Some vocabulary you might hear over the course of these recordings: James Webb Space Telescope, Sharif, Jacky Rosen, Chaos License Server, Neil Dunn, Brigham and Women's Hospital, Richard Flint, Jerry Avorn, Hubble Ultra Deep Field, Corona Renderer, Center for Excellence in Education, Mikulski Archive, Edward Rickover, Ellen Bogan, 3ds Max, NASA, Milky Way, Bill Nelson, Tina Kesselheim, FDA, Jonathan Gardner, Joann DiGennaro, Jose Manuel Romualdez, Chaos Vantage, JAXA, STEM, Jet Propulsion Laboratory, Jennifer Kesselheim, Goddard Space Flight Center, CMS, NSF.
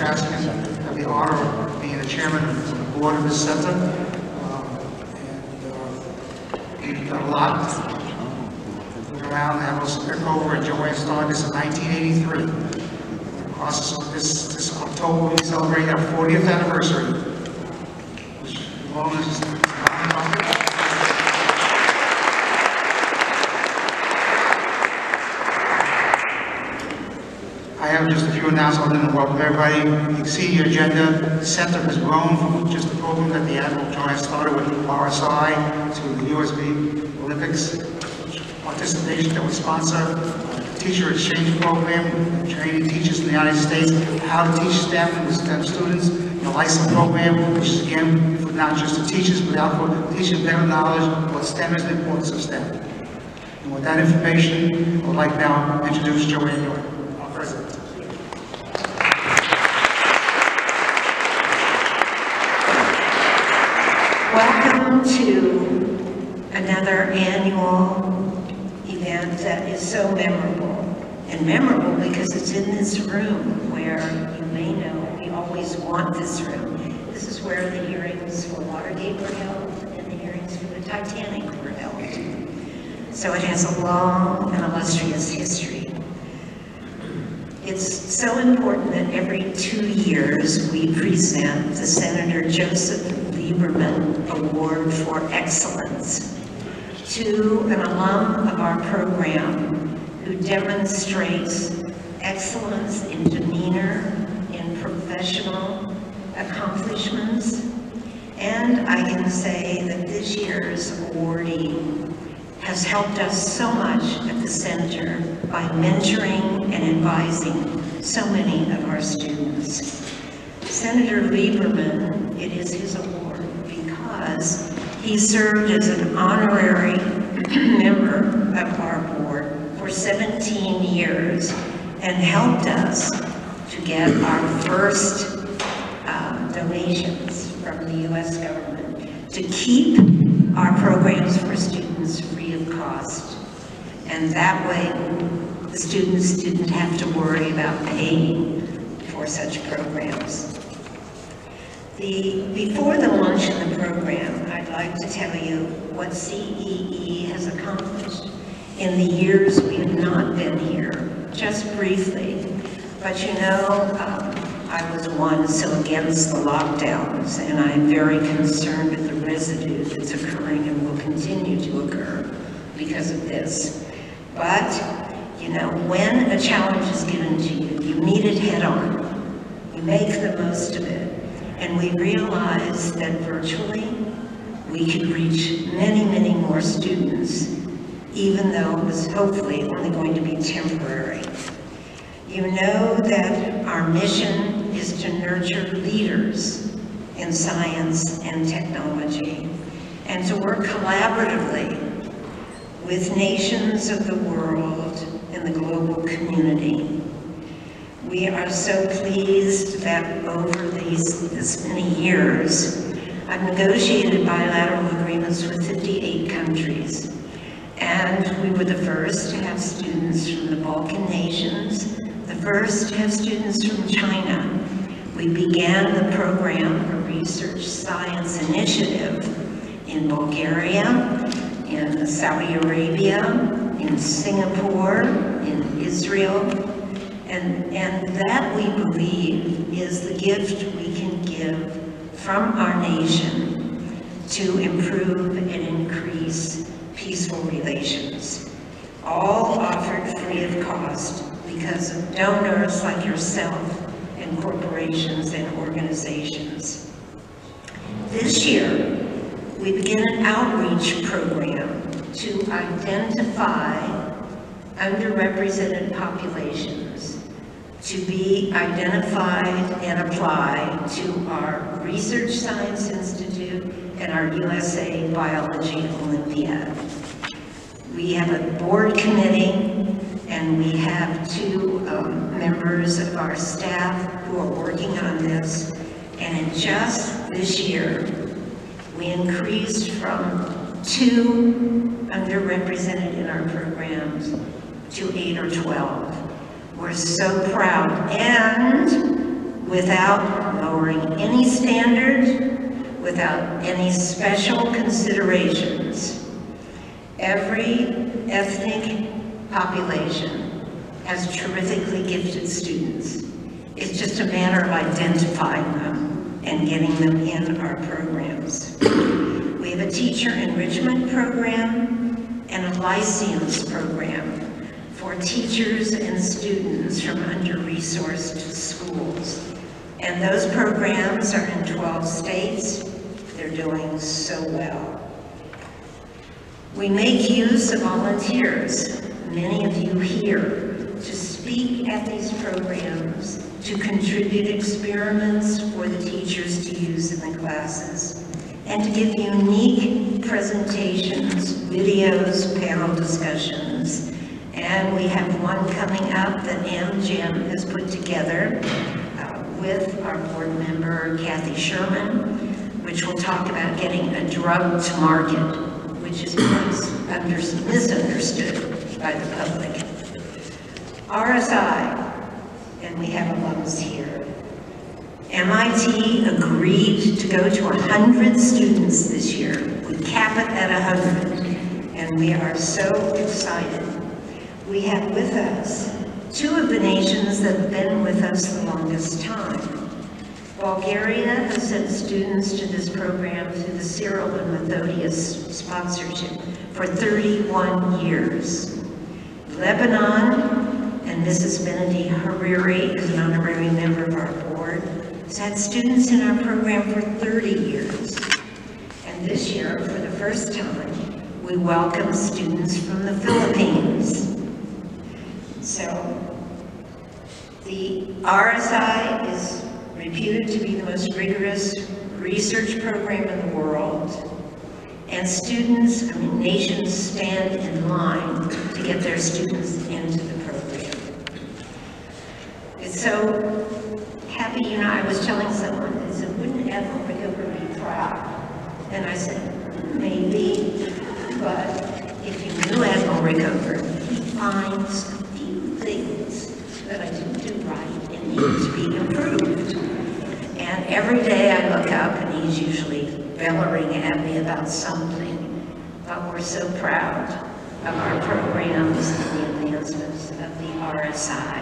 I have the honor of being the chairman of the board of this center, and a lot went around. That was Rickover and Joann started this in 1983. In the process of this October, we celebrate our 40th anniversary, which is just a few announcements. I want to welcome everybody. You can see your agenda. The center has grown from just the program that the Admiral Joann started with RSI to the USB Olympics participation that we sponsor, the teacher exchange program, training teachers in the United States, how to teach STEM and STEM students, the license program, which is again for not just the teachers, but also teaching better knowledge of what STEM is, the importance of STEM. And with that information, I would like now to introduce Joann. Welcome to another annual event that is so memorable, and memorable because it's in this room where you may know we always want this room. This is where the hearings for Watergate were held and the hearings for the Titanic were held. So it has a long and illustrious history. It's so important that every 2 years we present the Senator Joseph Lieberman Award for Excellence to an alum of our program who demonstrates excellence in demeanor, in professional accomplishments, and I can say that this year's awardee has helped us so much at the center by mentoring and advising so many of our students. Senator Lieberman, it is his award because he served as an honorary member of our board for 17 years and helped us to get our first donations from the U.S. government to keep our programs for students free of cost. And that way, the students didn't have to worry about paying for such programs. Before the launch of the program, I'd like to tell you what CEE has accomplished in the years we have not been here, just briefly. But you know, I was once so against the lockdowns, and I'm very concerned with the residue that's occurring and will continue to occur because of this. But, you know, when a challenge is given to you, you meet it head on, you make the most of it. And we realized that virtually we could reach many, many more students, even though it was hopefully only going to be temporary. You know that our mission is to nurture leaders in science and technology, and to work collaboratively with nations of the world and the global community. We are so pleased that over this many years, I've negotiated bilateral agreements with 58 countries. And we were the first to have students from the Balkan nations, the first to have students from China. We began the program, a research science initiative, in Bulgaria, in Saudi Arabia, in Singapore, in Israel. And that, we believe, is the gift we can give from our nation to improve and increase peaceful relations, all offered free of cost because of donors like yourself and corporations and organizations. This year, we begin an outreach program to identify underrepresented populations to be identified and applied to our Research Science Institute and our USA Biology Olympiad. We have a board committee, and we have two members of our staff who are working on this. And just this year, we increased from 2 underrepresented in our programs to 8 or 12. We're so proud, and without lowering any standard, without any special considerations, every ethnic population has terrifically gifted students. It's just a matter of identifying them and getting them in our programs. We have a teacher enrichment program and a lyceums program for teachers and students from under-resourced schools. And those programs are in 12 states. They're doing so well. We make use of volunteers, many of you here, to speak at these programs, to contribute experiments for the teachers to use in the classes, and to give unique presentations, videos, panel discussions. And we have one coming up that MJM has put together with our board member, Kathy Sherman, which will talk about getting a drug to market, which is misunderstood by the public. RSI, and we have alums here. MIT agreed to go to 100 students this year. We cap it at 100, and we are so excited. We have with us two of the nations that have been with us the longest time. Bulgaria has sent students to this program through the Cyril and Methodius sponsorship for 31 years. Lebanon, and Mrs. Benedy Hariri is an honorary member of our board, has had students in our program for 30 years. And this year, for the first time, we welcome students from the Philippines. So, the RSI is reputed to be the most rigorous research program in the world. And students, nations stand in line to get their students into the program. It's so happy, I was telling someone, I said, wouldn't Edward Rickover be proud? And I said, maybe, but if you knew Edward Rickover, he finds a few things that I didn't do right and need to be improved. And every day I look up and he's usually bellowing at me about something, but we're so proud of our programs and the advancements of the RSI.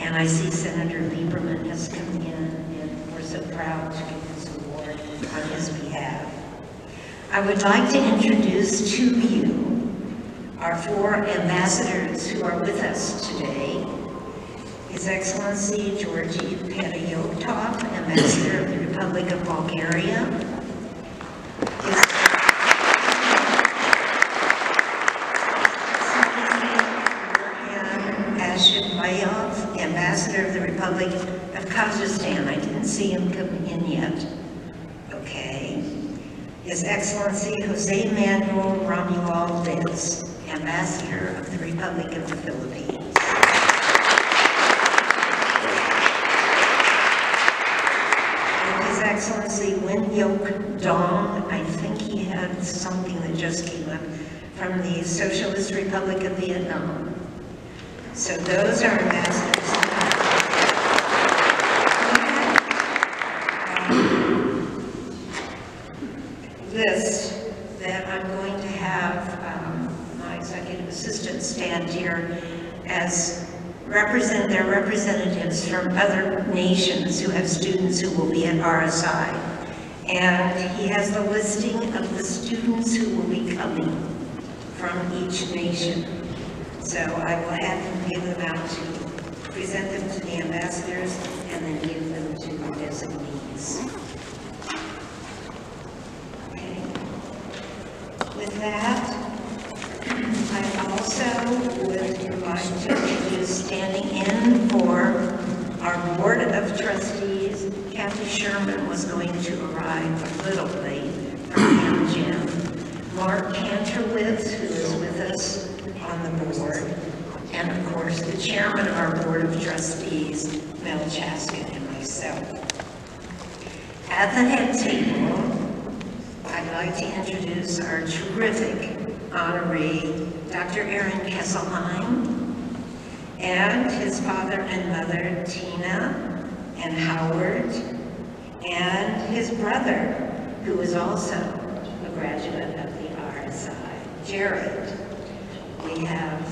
And I see Senator Lieberman has come in, and we're so proud to give this award on his behalf. I would like to introduce to you our 4 ambassadors who are with us today. His Excellency Georgi Petayotov, Ambassador of the Republic of Bulgaria. Ambassador of the Republic of Kazakhstan. I didn't see him come in yet. Okay. His Excellency Jose Manuel Romualdez, Ambassador of the Republic of the Philippines. Excellency Win Yoke Dong, I think he had something that just came up, from the Socialist Republic of Vietnam. So those are ambassadors. List that I'm going to have my executive assistant stand here as their representatives from other nations who have students who will be at RSI. And he has the listing of the students who will be coming from each nation. So I will have him give them out to present them to the ambassadors and then give them to the designees. Okay. With that, I also would like to introduce standing in for our Board of Trustees. Kathy Sherman was going to arrive a little late from MJM. Mark Kantrowitz, who is with us on the board, and of course the chairman of our Board of Trustees, Mel Chaskin, and myself. At the head table, I'd like to introduce our terrific honoree, Dr. Aaron Kesselheim, and his father and mother, Tina and Howard, and his brother, who is also a graduate of Jared. We have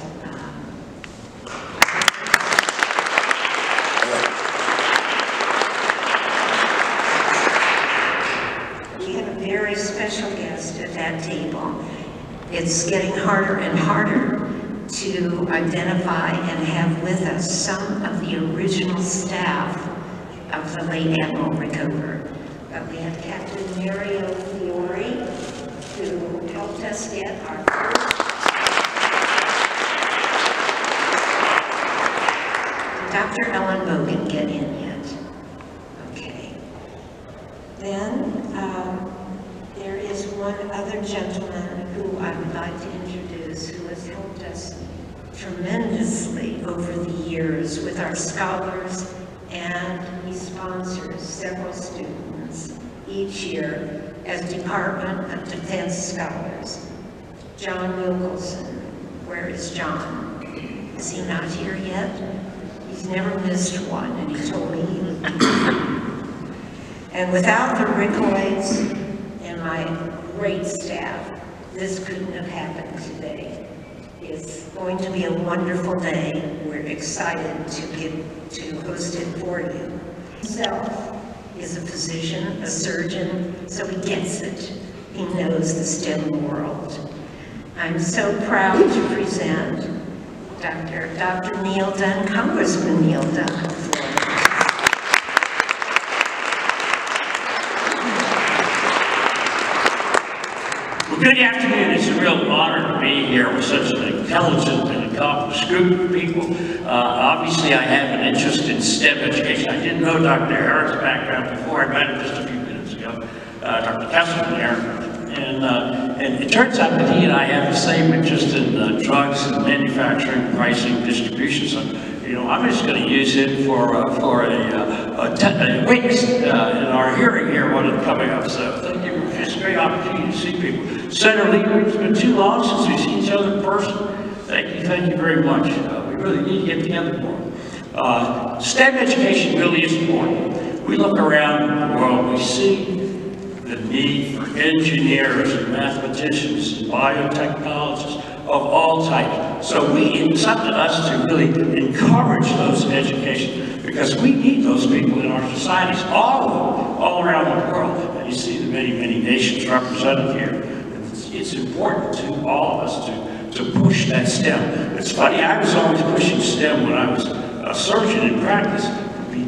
a very special guest at that table. It's getting harder and harder to identify and have with us some of the original staff of the late Admiral Rickover. But we have Captain Mario Fiore, who helped us get our first Dr. Ellen Bogan get in yet. Okay. Then there is one other gentleman who I would like to introduce who has helped us tremendously over the years with our scholars, and he sponsors several students each year as Department of Defense Scholars. John Wilkelson. Where is John? Is he not here yet? He's never missed one, and he told me he would be. And without the Rigoids and my great staff, this couldn't have happened today. It's going to be a wonderful day. We're excited to get to host it for you. So, is a physician, a surgeon, so he gets it. He knows the STEM world. I'm so proud to present Dr. Neil Dunn, Congressman Neil Dunn. Well, good afternoon. It's a real honor to be here with such an intelligent and accomplished group of people. Obviously, I have an interest in STEM education. I didn't know Dr. Harris' background before. I met him just a few minutes ago, Dr. Kesselheim, and it turns out that he and I have the same interest in drugs and manufacturing, pricing, distribution. So, you know, I'm just going to use it for a witness in our hearing here, what is coming up. So, thank you. It's a great opportunity to see people. Senator Lieberman, it's been too long since we've seen each other in person. Thank you very much. We really need to get together more. STEM education really is important. We look around the world, we see the need for engineers and mathematicians and biotechnologists of all types. So it's up to us to really encourage those in education, because we need those people in our societies, all of them, all around the world. And you see the many, many nations represented here. It's important to all of us to push that STEM. It's funny, I was always pushing STEM when I was a surgeon in practice,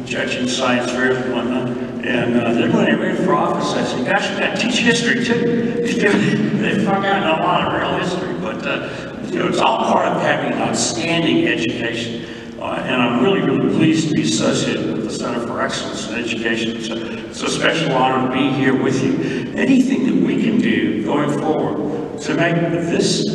judging science fairs and whatnot. And then when I ran for office, I said, gosh, we gotta teach history too. They've forgotten a lot of real history, but you know, it's all part of having an outstanding education. And I'm really, really pleased to be associated with the Center for Excellence in Education. It's a special honor to be here with you. Anything that we can do going forward to make this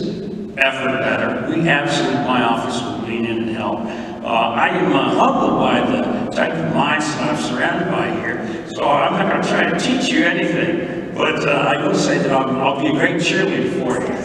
effort better, we absolutely, my office will lean in and help. I am humbled by the type of minds that I'm surrounded by here. So I'm not going to try to teach you anything, but I will say that I'll be a great cheerleader for you.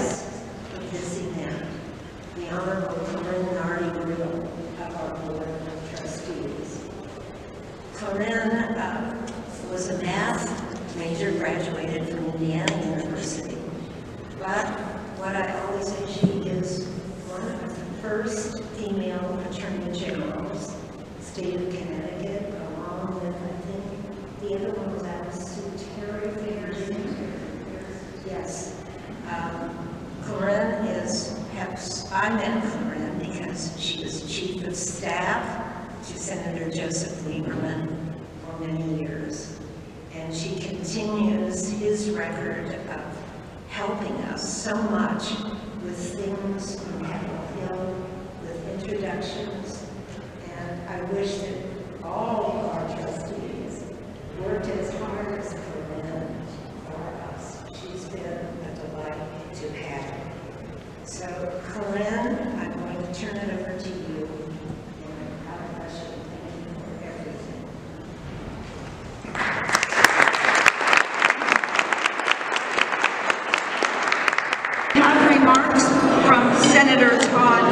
Senator Joseph Lieberman for many years, and she continues his record of helping us so much with things from Capitol Hill, with introductions, and I wish that all of our trustees worked as hard as Corinne for us. She's been a delight to have. So Corinne, I'm going to turn it over to you. Senator Young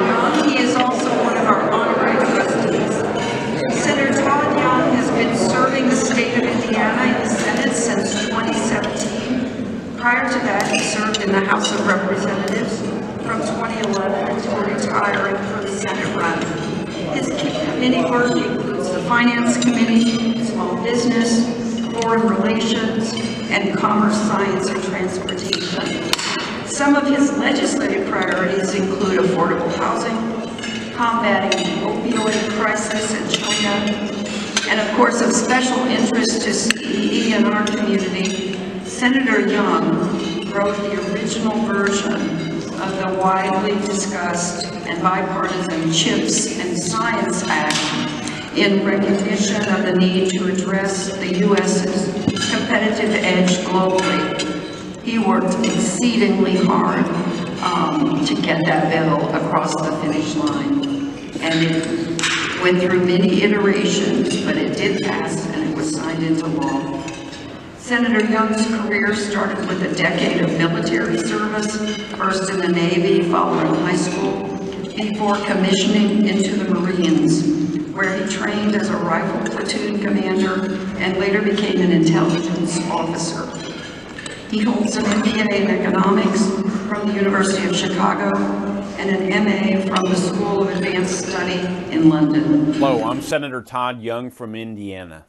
wrote the original version of the widely discussed and bipartisan CHIPS and Science Act in recognition of the need to address the U.S.'s competitive edge globally. He worked exceedingly hard to get that bill across the finish line, and it went through many iterations, but it did pass and it was signed into law. Senator Young's career started with a decade of military service, first in the Navy following high school, before commissioning into the Marines, where he trained as a rifle platoon commander and later became an intelligence officer. He holds an MBA in economics from the University of Chicago and an MA from the School of Advanced Study in London. Hello, I'm Senator Todd Young from Indiana.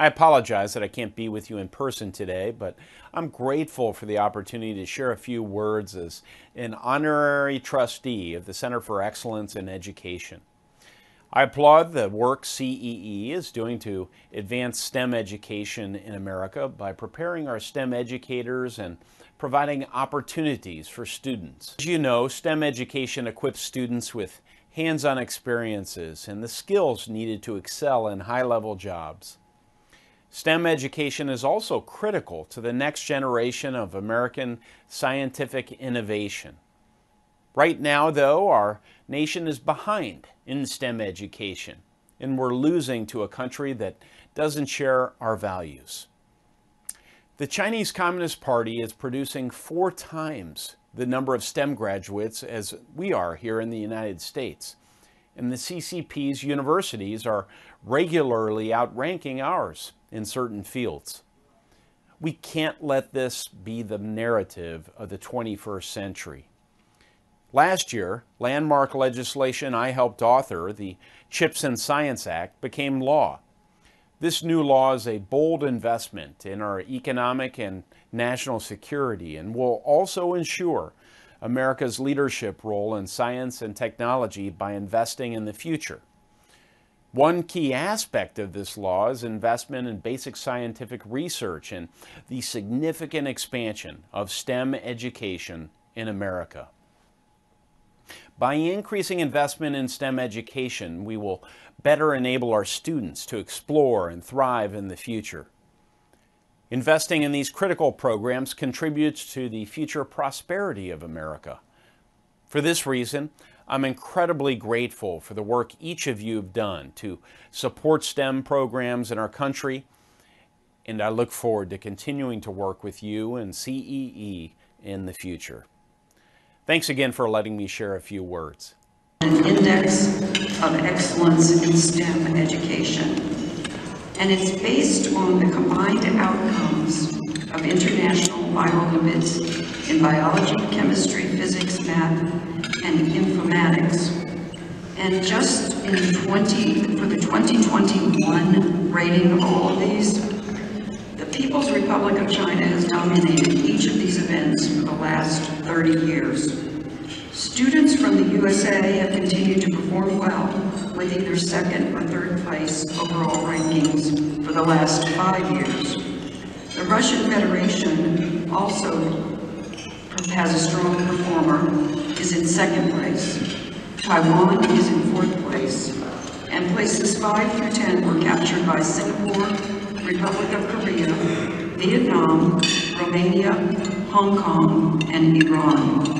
I apologize that I can't be with you in person today, but I'm grateful for the opportunity to share a few words as an honorary trustee of the Center for Excellence in Education. I applaud the work CEE is doing to advance STEM education in America by preparing our STEM educators and providing opportunities for students. As you know, STEM education equips students with hands-on experiences and the skills needed to excel in high-level jobs. STEM education is also critical to the next generation of American scientific innovation. Right now, though, our nation is behind in STEM education, and we're losing to a country that doesn't share our values. The Chinese Communist Party is producing 4 times the number of STEM graduates as we are here in the United States, and the CCP's universities are regularly outranking ours in certain fields. We can't let this be the narrative of the 21st century. Last year, landmark legislation I helped author, the CHIPS and Science Act, became law. This new law is a bold investment in our economic and national security and will also ensure America's leadership role in science and technology by investing in the future. One key aspect of this law is investment in basic scientific research and the significant expansion of STEM education in America. By increasing investment in STEM education, we will better enable our students to explore and thrive in the future. Investing in these critical programs contributes to the future prosperity of America. For this reason, I'm incredibly grateful for the work each of you have done to support STEM programs in our country and I look forward to continuing to work with you and CEE in the future. Thanks again for letting me share a few words. An index of excellence in STEM education, and it's based on the combined outcomes of international biolympiads in biology, chemistry, physics, math, and informatics. And just for the 2021 rating of all of these, the People's Republic of China has dominated each of these events for the last 30 years. Students from the USA have continued to perform well with either second or third place overall rankings for the last 5 years. The Russian Federation also has a strong performer, is in second place. Taiwan is in fourth place, and places 5 through 10 were captured by Singapore, Republic of Korea, Vietnam, Romania, Hong Kong, and Iran.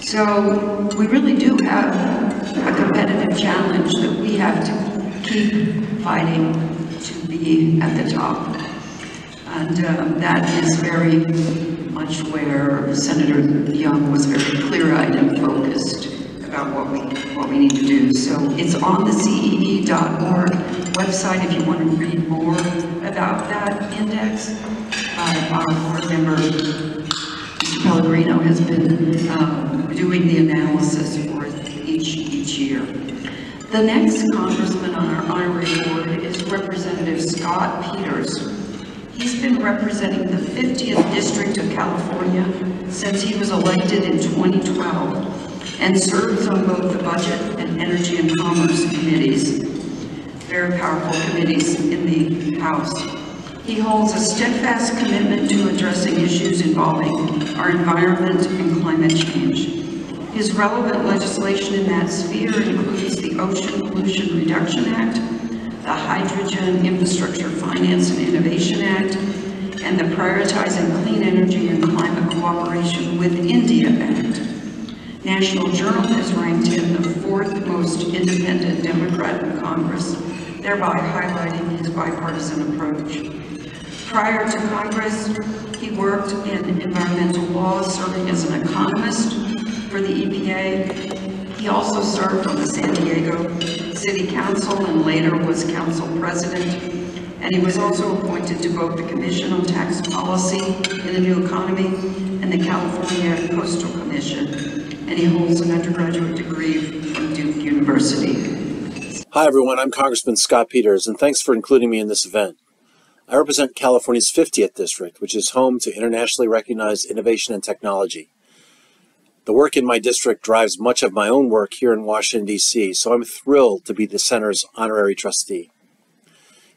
So we really do have a competitive challenge that we have to keep fighting to be at the top. And that is very much where Senator Young was very clear-eyed and focused about what we need to do. So it's on the CEE.org website if you want to read more about that index. Our board member Pellegrino has been doing the analysis for each year. The next congressman on our honorary board is Representative Scott Peters. He's been representing the 50th District of California since he was elected in 2012 and serves on both the Budget and Energy and Commerce committees, very powerful committees in the House. He holds a steadfast commitment to addressing issues involving our environment and climate change. His relevant legislation in that sphere includes the Ocean Pollution Reduction Act, the Hydrogen Infrastructure Finance and Innovation Act, and the Prioritizing Clean Energy and Climate Cooperation with India Act. National Journal has ranked him the 4th most independent Democrat in Congress, thereby highlighting his bipartisan approach. Prior to Congress, he worked in environmental law, serving as an economist for the EPA. He also served on the San Diego City Council and later was council president. And he was also appointed to both the Commission on Tax Policy in the New Economy and the California Coastal Commission. And he holds an undergraduate degree from Duke University. Hi everyone, I'm Congressman Scott Peters, and thanks for including me in this event. I represent California's 50th district, which is home to internationally recognized innovation and technology. The work in my district drives much of my own work here in Washington, D.C., so I'm thrilled to be the center's honorary trustee.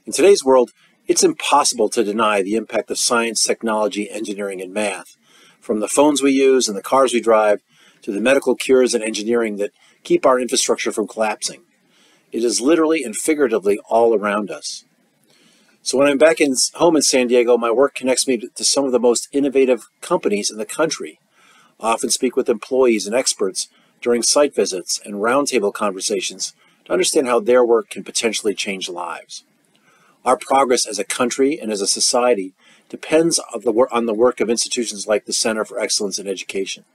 In today's world, it's impossible to deny the impact of science, technology, engineering, and math, from the phones we use and the cars we drive to the medical cures and engineering that keep our infrastructure from collapsing. It is literally and figuratively all around us. So when I'm back home in San Diego, my work connects me to some of the most innovative companies in the country. I often speak with employees and experts during site visits and roundtable conversations to understand how their work can potentially change lives. Our progress as a country and as a society depends on the work of institutions like the Center for Excellence in Education.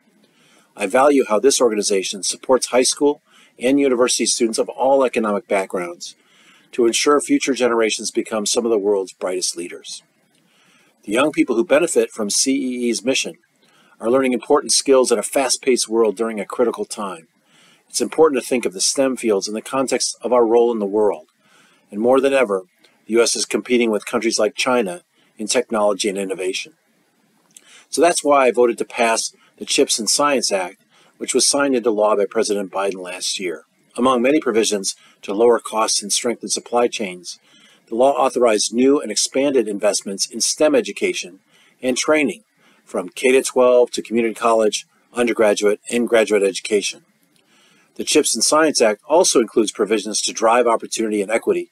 I value how this organization supports high school and university students of all economic backgrounds to ensure future generations become some of the world's brightest leaders. The young people who benefit from CEE's mission are learning important skills in a fast-paced world during a critical time. It's important to think of the STEM fields in the context of our role in the world. And more than ever, the U.S. is competing with countries like China in technology and innovation. So that's why I voted to pass the CHIPS and Science Act, which was signed into law by President Biden last year. Among many provisions to lower costs and strengthen supply chains, the law authorized new and expanded investments in STEM education and training, from K-12 to community college, undergraduate, and graduate education. The CHIPS and Science Act also includes provisions to drive opportunity and equity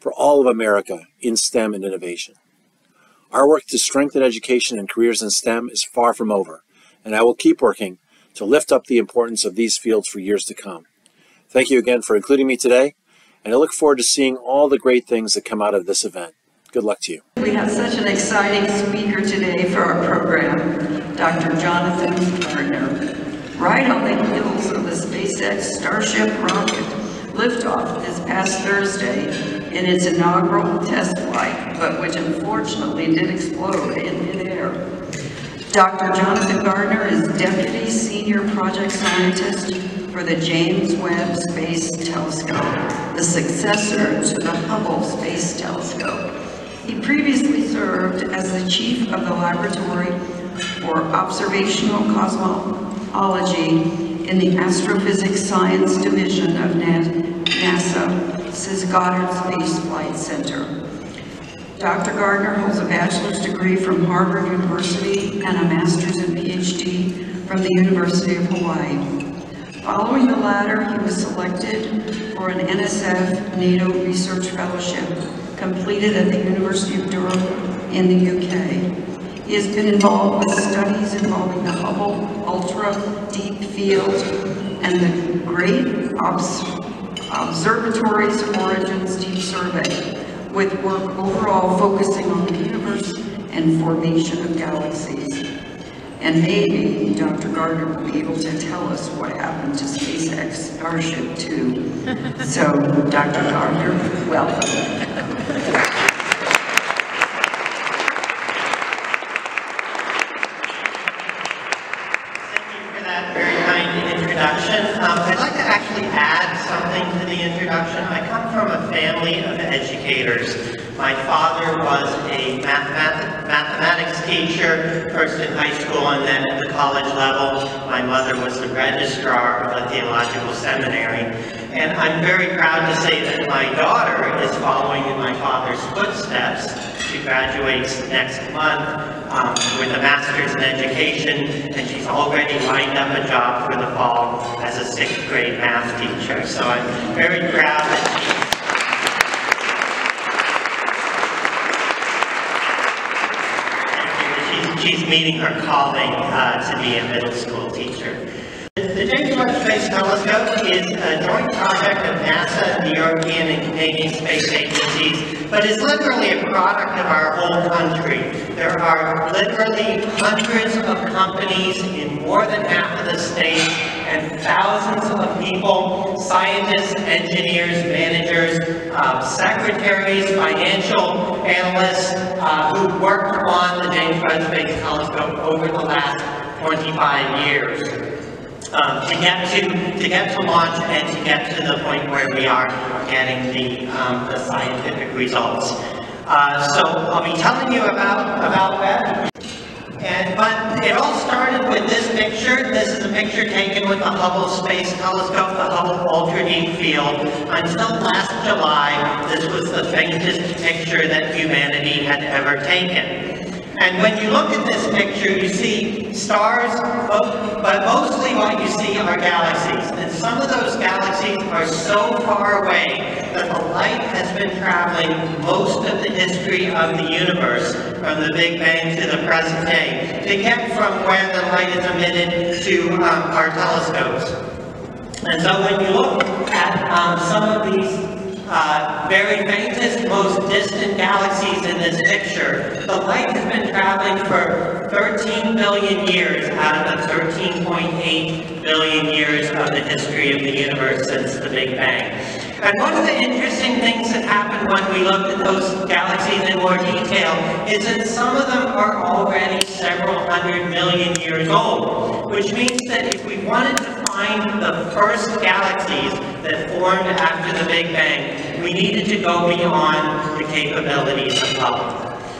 for all of America in STEM and innovation. Our work to strengthen education and careers in STEM is far from over, and I will keep working to lift up the importance of these fields for years to come. Thank you again for including me today, and I look forward to seeing all the great things that come out of this event. Good luck to you. we have such an exciting speaker today for our program, Dr. Jonathan Gardner. Right on the heels of the SpaceX Starship rocket liftoff this past Thursday in its inaugural test flight, but which unfortunately did explode in midair. Dr. Jonathan Gardner is Deputy Senior Project Scientist for the James Webb Space Telescope, the successor to the Hubble Space Telescope. He previously served as the Chief of the Laboratory for Observational Cosmology in the Astrophysics Science Division of NASA's Goddard Space Flight Center. Dr. Gardner holds a bachelor's degree from Harvard University and a master's and PhD from the University of Hawaii. Following the latter, he was selected for an NSF NATO Research Fellowship completed at the University of Durham in the UK. He has been involved with studies involving the Hubble Ultra Deep Field and the Great Observatory's Origins Deep Survey, with work overall focusing on the universe and formation of galaxies. And maybe Dr. Gardner will be able to tell us what happened to SpaceX Starship 2. So, Dr. Gardner, welcome. I'd like to actually add something to the introduction. I come from a family of educators. My father was a mathematics teacher, first in high school and then at the college level. My mother was the registrar of a theological seminary. And I'm very proud to say that my daughter is following in my father's footsteps. She graduates next month with a master's in education, and she's already lined up a job for the fall as a 6th grade math teacher. So I'm very proud that she's meeting her calling to be a middle school teacher. The James Webb Space Telescope is a joint project of NASA, the European and Canadian space agencies, but is literally a product of our whole country. There are literally hundreds of companies in more than half of the state, and thousands of people, scientists, engineers, managers, secretaries, financial analysts, who worked on the James Webb Space Telescope over the last 25 years. To get to launch and to get to the point where we are getting the scientific results. So I'll be telling you about that. But it all started with this picture. This is a picture taken with the Hubble Space Telescope, the Hubble Ultra Deep Field. Until last July, this was the faintest picture that humanity had ever taken. And when you look at this picture, you see stars, but mostly what you see are galaxies. And some of those galaxies are so far away that the light has been traveling most of the history of the universe, from the Big Bang to the present day, to get from where the light is emitted to our telescopes. And so when you look at some of these very faintest, most distant galaxies in this picture, the light has been traveling for 13 billion years out of the 13.8 billion years of the history of the universe since the Big Bang. And one of the interesting things that happened when we looked at those galaxies in more detail is that some of them are already several hundred million years old, which means that if we wanted to find the first galaxies that formed after the Big Bang, we needed to go beyond the capabilities of Hubble.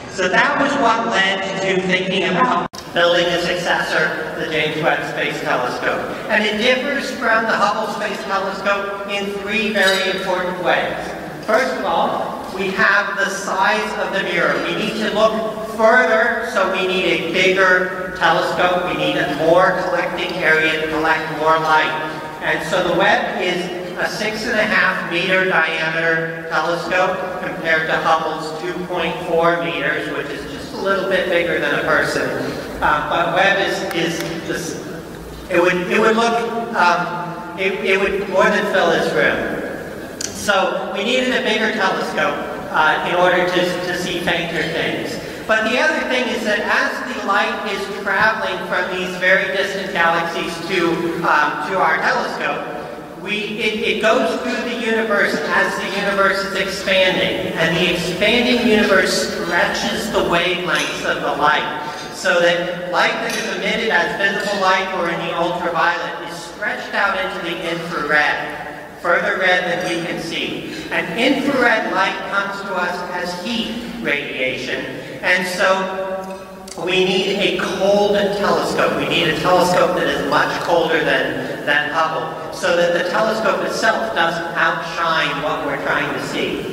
So that was what led to thinking about building a successor to the James Webb Space Telescope. And it differs from the Hubble Space Telescope in three very important ways. First of all, we have the size of the mirror. We need to look further, so we need a bigger telescope. We need a more collecting area to collect more light. And so the Webb is a 6.5 meter diameter telescope compared to Hubble's 2.4 meters, which is just a little bit bigger than a person. But Webb it would more than fill this room. So we needed a bigger telescope. in order to see fainter things. But the other thing is that as the light is traveling from these very distant galaxies to our telescope, it goes through the universe as the universe is expanding, and the expanding universe stretches the wavelengths of the light, so that light that is emitted as visible light or in the ultraviolet is stretched out into the infrared, further red than we can see. And infrared light comes to us as heat radiation, and so we need a cold telescope. We need a telescope that is much colder than Hubble, so that the telescope itself doesn't outshine what we're trying to see.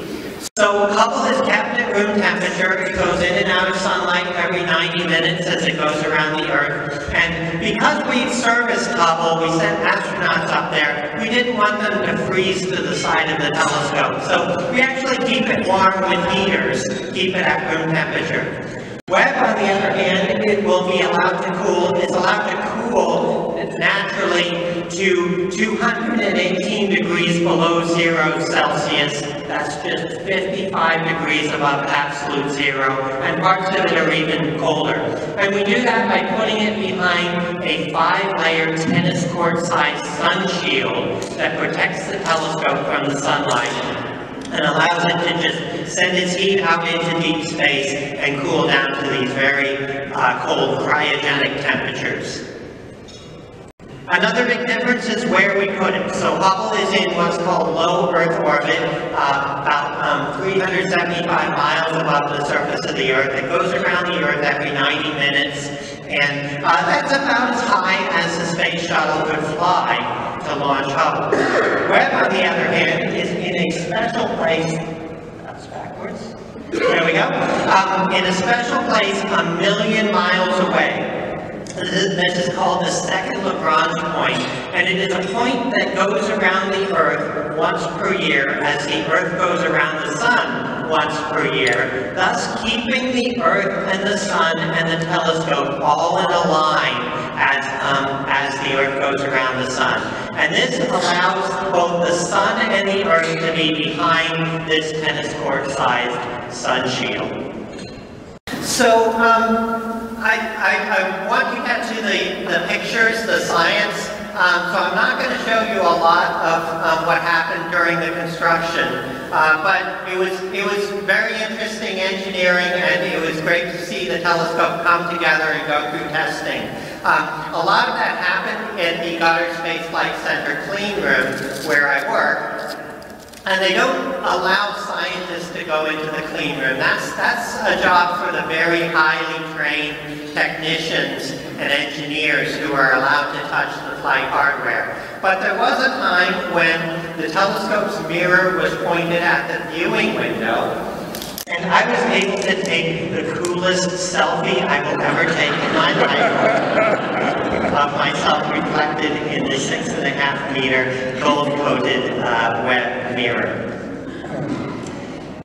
So Hubble is kept at room temperature. It goes in and out of sunlight every 90 minutes as it goes around the Earth. And because we serviced Hubble, we sent astronauts up there, we didn't want them to freeze to the side of the telescope. So we actually keep it warm with heaters, keep it at room temperature. Webb, on the other hand, it will be allowed to cool. It's allowed to cool naturally to 218 degrees below 0°C. That's just 55 degrees above absolute zero, and parts of it are even colder. And we do that by putting it behind a 5-layer tennis court-sized sun shield that protects the telescope from the sunlight and allows it to just send its heat out into deep space and cool down to these very cold cryogenic temperatures. Another big difference is where we put it. So Hubble is in what's called low Earth orbit, about 375 miles above the surface of the Earth. It goes around the Earth every 90 minutes, and that's about as high as the space shuttle could fly to launch Hubble. Webb, on the other hand, is in a special place, that's backwards, there we go, in a special place 1 million miles away. This is called the second Lagrange point, and it is a point that goes around the Earth once per year as the Earth goes around the Sun once per year, thus keeping the Earth and the Sun and the telescope all in a line as the Earth goes around the Sun. And this allows both the Sun and the Earth to be behind this tennis court-sized sun shield. So I want to get to the pictures, the science. So I'm not going to show you a lot of what happened during the construction, but it was very interesting engineering, and it was great to see the telescope come together and go through testing. A lot of that happened at the Goddard Space Flight Center clean room where I work, and they don't allow scientists to go into the clean room. That's a job for the very highly trained technicians and engineers who are allowed to touch the flight hardware. But there was a time when the telescope's mirror was pointed at the viewing window, and I was able to take the coolest selfie I will ever take in my life of myself reflected in the 6.5-meter gold-coated Webb mirror.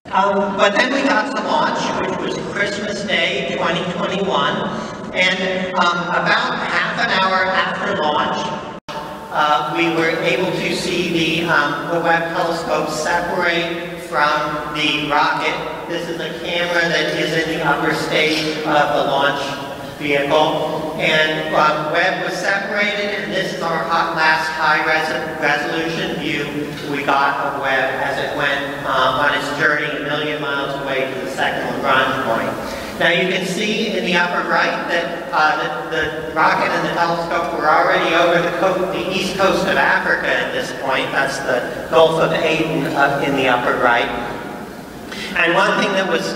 But then we got to launch, which was Christmas Day 2021. And about half an hour after launch, we were able to see the Webb telescope separate from the rocket. This is a camera that is in the upper stage of the launch vehicle. And Webb was separated, and this is our last high-resolution view we got of Webb as it went on its journey 1 million miles away to the second Lagrange point. Now you can see in the upper right that the rocket and the telescope were already over the east coast of Africa at this point. That's the Gulf of Aden up in the upper right. And one thing that was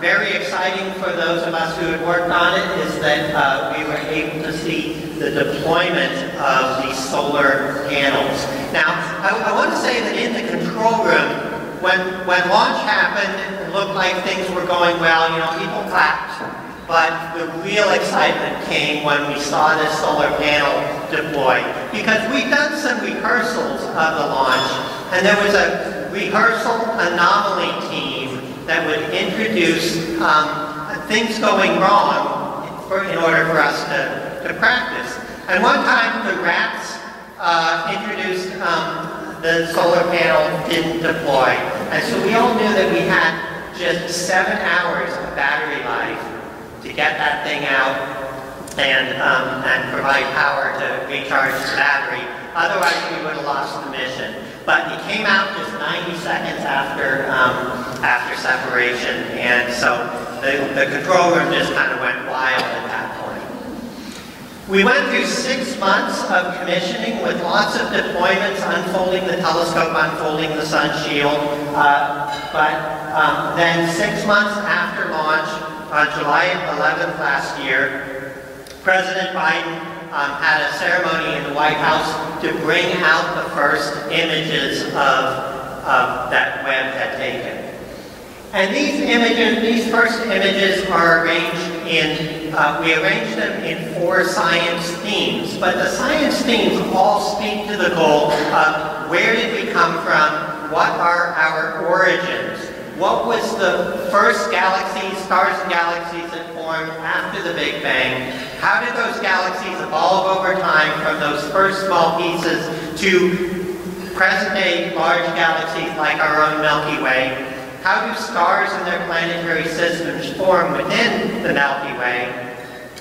very exciting for those of us who had worked on it is that we were able to see the deployment of the solar panels. Now, I want to say that in the control room, when launch happened, it looked like things were going well, you know, people clapped. But the real excitement came when we saw this solar panel deployed, because we'd done some rehearsals of the launch, and there was a rehearsal anomaly team that would introduce things going wrong in order for us to practice. And one time the rats introduced the solar panel didn't deploy. And so we all knew that we had just 7 hours of battery life to get that thing out and provide power to recharge the battery. Otherwise, we would have lost the mission. But it came out just 90 seconds after after separation, and so the control room just kind of went wild at that point. We went through 6 months of commissioning with lots of deployments, unfolding the telescope, unfolding the sun shield. But then 6 months after launch, on July 11th last year, President Biden had a ceremony in the White House to bring out the first images of that Webb had taken. And these first images are arranged in, we arranged them in 4 science themes, but the science themes all speak to the goal of where did we come from, what are our origins, what was the first galaxy, stars and galaxies that formed after the Big Bang, how did those galaxies evolve over time from those first small pieces to present-day large galaxies like our own Milky Way? How do stars and their planetary systems form within the Milky Way?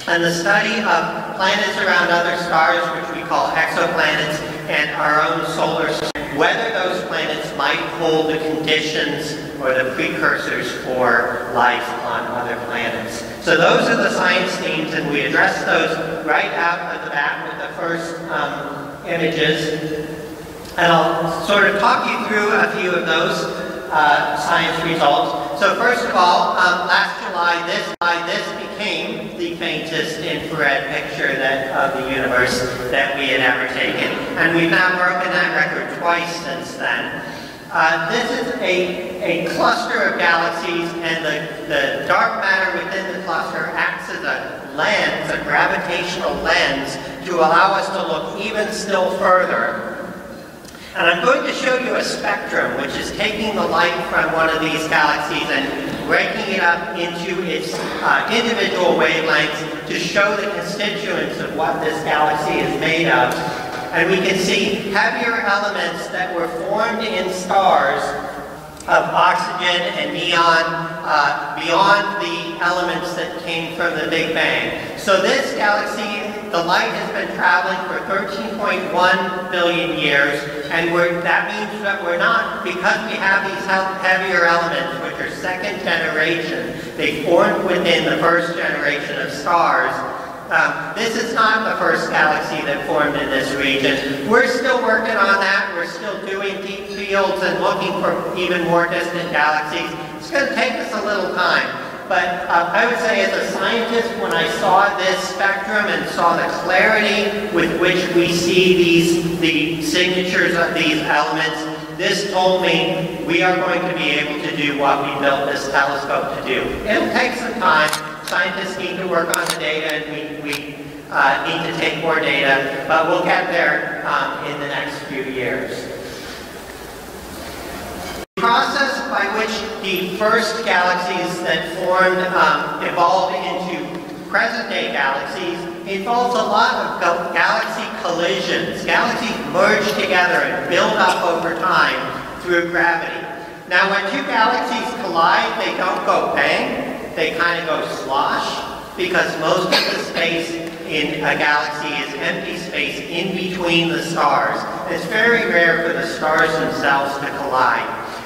And the study of planets around other stars, which we call exoplanets, and our own solar system, whether those planets might hold the conditions or the precursors for life on other planets. So those are the science themes, and we address those right out of the bat with the first images. And I'll sort of talk you through a few of those science results. So first of all, last July, this became the faintest infrared picture of the universe that we had ever taken. And we've now broken that record twice since then. This is a cluster of galaxies, and the dark matter within the cluster acts as a lens, a gravitational lens, to allow us to look even still further. And I'm going to show you a spectrum, which is taking the light from one of these galaxies and breaking it up into its individual wavelengths to show the constituents of what this galaxy is made of. And we can see heavier elements that were formed in stars of oxygen and neon beyond the elements that came from the Big Bang. So this galaxy, the light has been traveling for 13.1 billion years, and that means that we're not, because we have these heavier elements, which are second generation, they formed within the first generation of stars. This is not the first galaxy that formed in this region. We're still working on that. We're still doing deep fields and looking for even more distant galaxies. It's going to take us a little time. But I would say as a scientist, when I saw this spectrum and saw the clarity with which we see the signatures of these elements, this told me we are going to be able to do what we built this telescope to do. It'll take some time. Scientists need to work on the data, and we need to take more data, but we'll get there in the next few years. The process by which the first galaxies that formed evolved into present-day galaxies involves a lot of galaxy collisions. Galaxies merge together and build up over time through gravity. Now, when two galaxies collide, they don't go bang. They kind of go slosh, because most of the space in a galaxy is empty space in between the stars. It's very rare for the stars themselves to collide.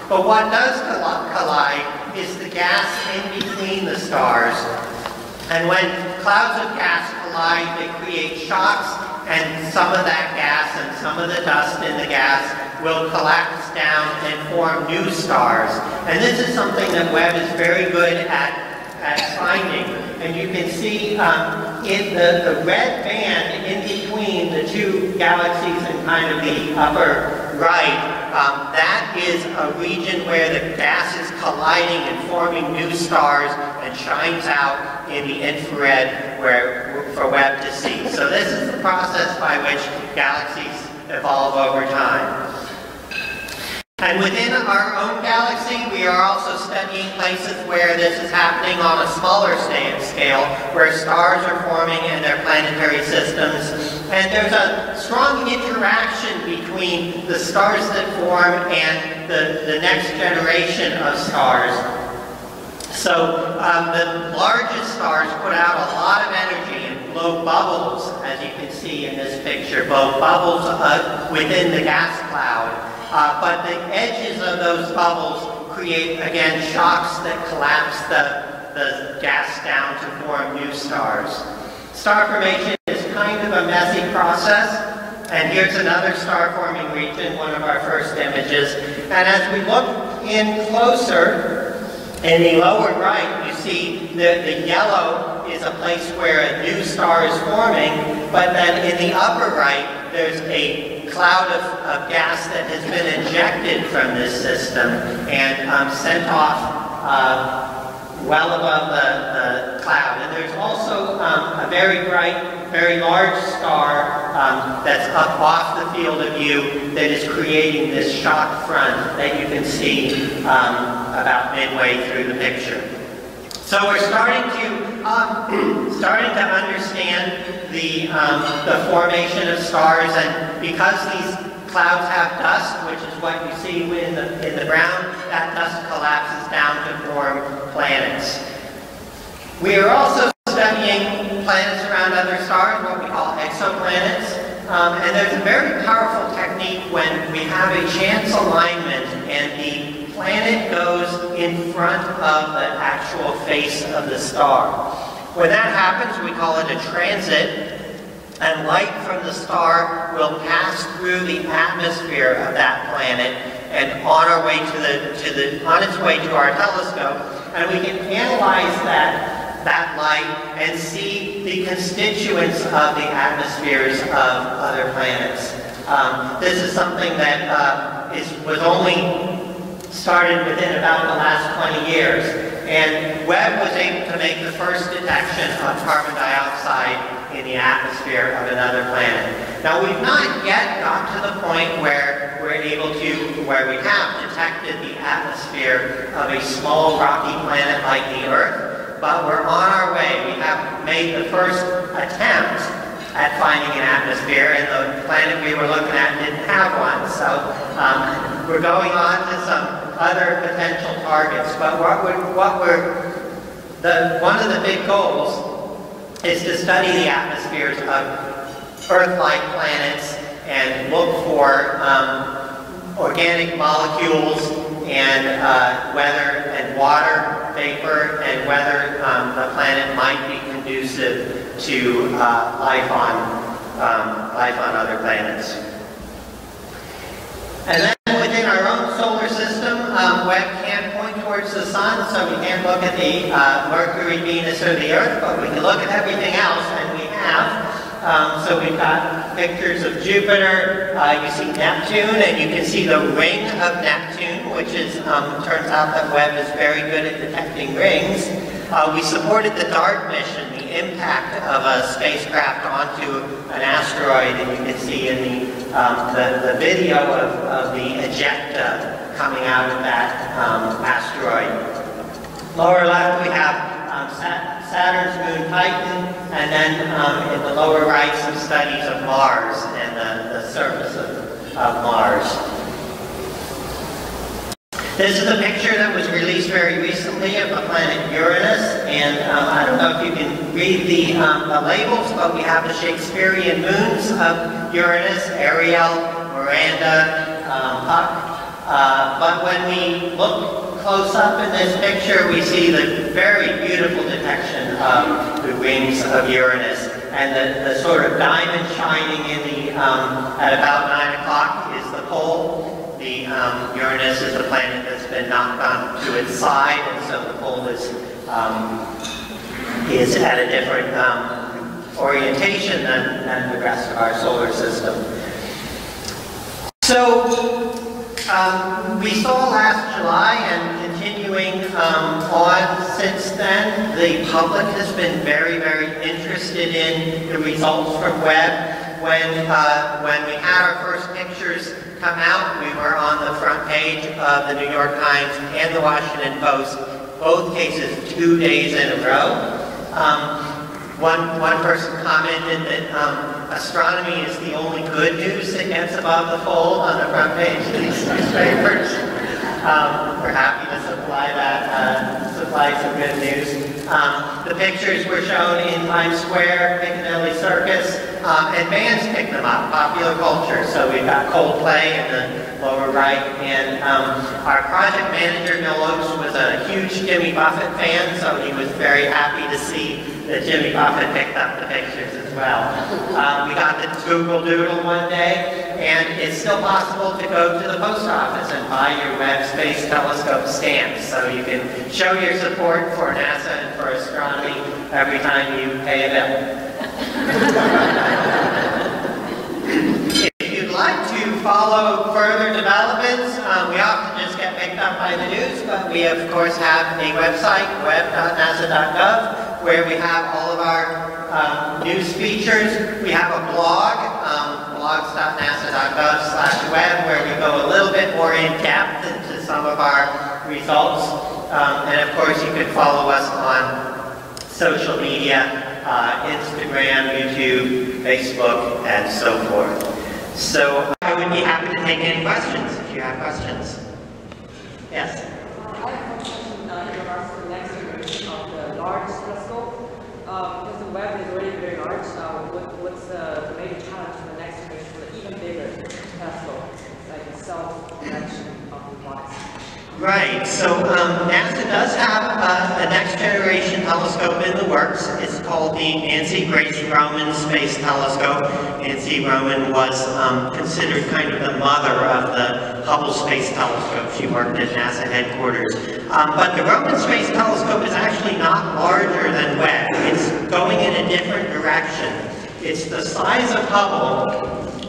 But what does collide is the gas in between the stars. And when clouds of gas collide, they create shocks, and some of that gas and some of the dust in the gas will collapse down and form new stars. And this is something that Webb is very good at finding. And you can see in the red band in between the two galaxies and kind of the upper right, that is a region where the gas is colliding and forming new stars and shines out in the infrared for Webb to see. So this is the process by which galaxies evolve over time. And And within our own galaxy, we are also studying places where this is happening on a smaller scale, where stars are forming in their planetary systems. And there's a strong interaction between the stars that form and the next generation of stars. So the largest stars put out a lot of energy and blow bubbles, as you can see in this picture, blow bubbles within the gas cloud. But the edges of those bubbles create, again, shocks that collapse the gas down to form new stars. Star formation is kind of a messy process. And here's another star forming region, one of our first images. And as we look in closer, in the lower right, you see the yellow is a place where a new star is forming. But then in the upper right, there's a cloud of gas that has been injected from this system and sent off well above the cloud. And there's also a very bright, very large star that's up off the field of view that is creating this shock front that you can see about midway through the picture. So we're starting to understand the formation of stars, and because these clouds have dust, which is what you see in the brown, that dust collapses down to form planets. We are also studying planets around other stars, what we call exoplanets, and there's a very powerful technique when we have a chance alignment and the planet goes in front of the actual face of the star. When that happens, we call it a transit, and light from the star will pass through the atmosphere of that planet and on its way to our telescope, and we can analyze that light and see the constituents of the atmospheres of other planets. This is something that was only started within about the last 20 years. And Webb was able to make the first detection of carbon dioxide in the atmosphere of another planet. Now, we've not yet got to the point where we have detected the atmosphere of a small rocky planet like the Earth, but we're on our way. We have made the first attempt at finding an atmosphere, and the planet we were looking at didn't have one. So we're going on to some other potential targets, but one of the big goals is to study the atmospheres of Earth-like planets and look for organic molecules and weather and water vapor, and whether the planet might be conducive to life on other planets. And then within our own solar system, Webb can't point towards the sun, so we can't look at the Mercury, Venus, or the Earth, but we can look at everything else, and we have. So we've got pictures of Jupiter, you see Neptune, and you can see the ring of Neptune, which is, turns out that Webb is very good at detecting rings. We supported the DART mission, the impact of a spacecraft onto an asteroid, and you can see in the video of the ejecta coming out of that asteroid. Lower left, we have Saturn's moon Titan, and then in the lower right, some studies of Mars and the surface of Mars. This is a picture that was released very recently of the planet Uranus, and I don't know if you can read the labels, but we have the Shakespearean moons of Uranus, Ariel, Miranda, Puck. But when we look close up in this picture, we see the very beautiful detection of the rings of Uranus, and the sort of diamond shining in the at about 9 o'clock is the pole. Uranus is a planet that's been knocked on to its side, and so the pole is at a different orientation than the rest of our solar system. So we saw last July, and continuing on since then, the public has been very, very interested in the results from Webb. When we had our first pictures come out, we were on the front page of the New York Times and the Washington Post, both cases 2 days in a row. One person commented that astronomy is the only good news that gets above the fold on the front page of these newspapers. We're happy to supply that, supply some good news. The pictures were shown in Times Square, Piccadilly Circus, and bands picked them up, popular culture. So we've got Coldplay in the lower right, and our project manager, Bill Oakes, was a huge Jimmy Buffett fan, so he was very happy to see that Jimmy Buffett picked up the pictures as well. We got the Google Doodle one day, and it's still possible to go to the post office and buy your Webb Space Telescope stamps, so you can show your support for NASA and for astronomy every time you pay a bill. If you'd like to follow further developments, we often just get picked up by the news, but we of course have a website, web.nasa.gov, where we have all of our news features. We have a blog, blogs.nasa.gov/web, where we go a little bit more in depth into some of our results. And of course, you can follow us on social media, Instagram, YouTube, Facebook, and so forth. So I would be happy to take any questions if you have questions. Yes? I have a question in regards to the next generation of the large telescope. Because the web is already very large, so what's the major challenge for the next generation for the even bigger telescope, like the self-correction of the box? Right, so NASA does have a next generation telescope in the works. It's called the Nancy Grace Roman Space Telescope. Nancy Roman was considered kind of the mother of the Hubble Space Telescope. She worked at NASA headquarters. But the Roman Space Telescope is actually not larger than Webb. It's going in a different direction. It's the size of Hubble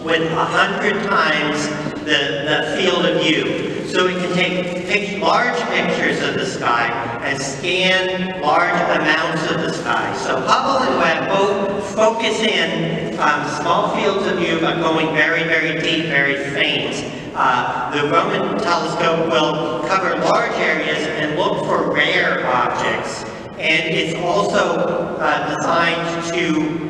with 100 times the field of view. So it can take large pictures of the sky and scan large amounts of the sky. So Hubble and Webb both focus in small fields of view, but going very, very deep, very faint. The Roman telescope will cover large areas and look for rare objects. And it's also designed to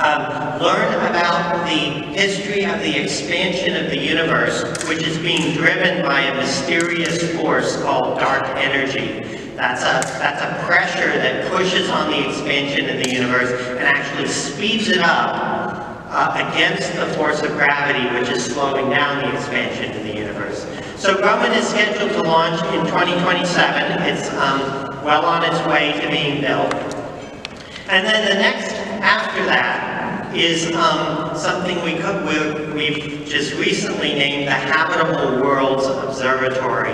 learn about the history of the expansion of the universe, which is being driven by a mysterious force called dark energy. That's a pressure that pushes on the expansion of the universe and actually speeds it up against the force of gravity, which is slowing down the expansion of the universe. So Roman is scheduled to launch in 2027. It's well on its way to being built. And then the next after that is something we've just recently named the Habitable Worlds Observatory.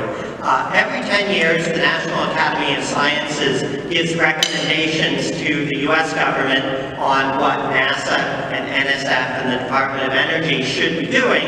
Every 10 years, the National Academy of Sciences gives recommendations to the U.S. government on what NASA and NSF and the Department of Energy should be doing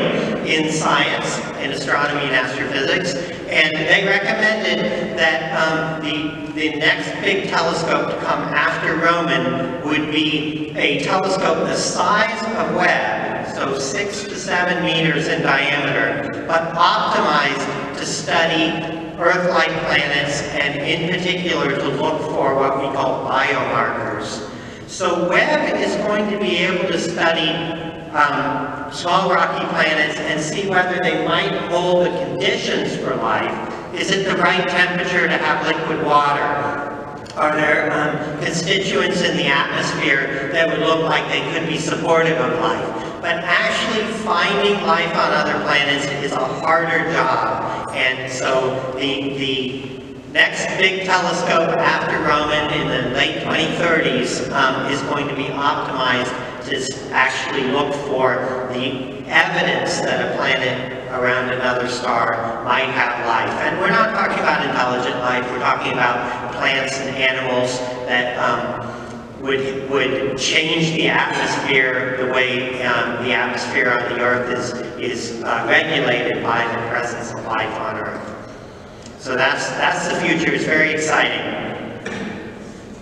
in science, in astronomy and astrophysics. And they recommended that the next big telescope to come after Roman would be a telescope the size of Webb, so 6 to 7 meters in diameter, but optimized to study Earth-like planets and in particular to look for what we call biomarkers. So Webb is going to be able to study small rocky planets and see whether they might hold the conditions for life. Is it the right temperature to have liquid water? Are there constituents in the atmosphere that would look like they could be supportive of life? But actually finding life on other planets is a harder job. And so the next big telescope after Roman in the late 2030s is going to be optimized to actually look for the evidence that a planet around another star might have life. And we're not talking about intelligent life, we're talking about plants and animals that would change the atmosphere, the way the atmosphere on the Earth is regulated by the presence of life on Earth. So that's the future. It's very exciting.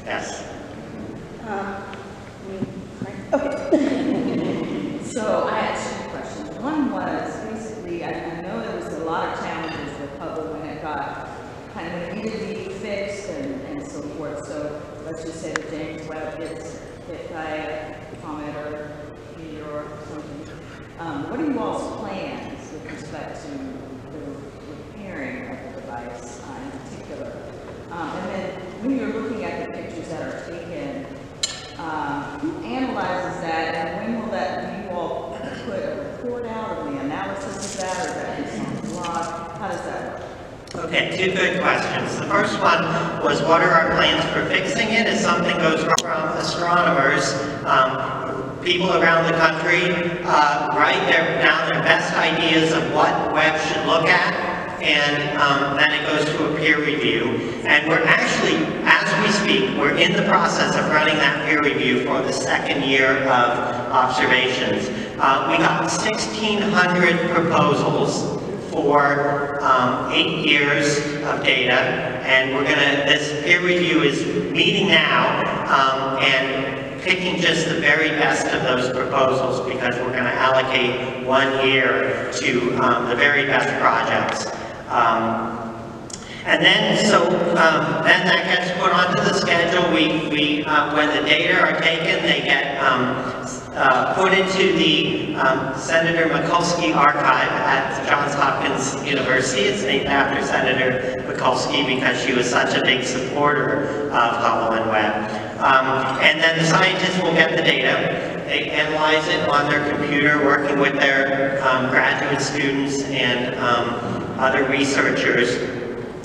Yes? Okay. So I had two questions. One was, basically, I which is said if James Webb gets hit by a comet or meteor or something. What are you all's plans with respect to the repairing of the device in particular? And then when you're looking at the pictures that are taken, who analyzes that, and when will that, do you all put a report out or the analysis of that, or that is on the blog? How does that work? Okay, two good questions. The first one was, what are our plans for fixing it if something goes wrong? Astronomers, people around the country, write down their best ideas of what Webb should look at, and then it goes to a peer review. And we're actually, as we speak, we're in the process of running that peer review for the second year of observations. We got 1,600 proposals for 8 years of data, and we're gonna, this peer review is meeting now and picking just the very best of those proposals, because we're gonna allocate 1 year to the very best projects. And then, so then that gets put onto the schedule. We when the data are taken, they get put into the Senator Mikulski archive at Johns Hopkins University. It's named after Senator Mikulski because she was such a big supporter of Hubble and Webb. And then the scientists will get the data. They analyze it on their computer, working with their graduate students and other researchers.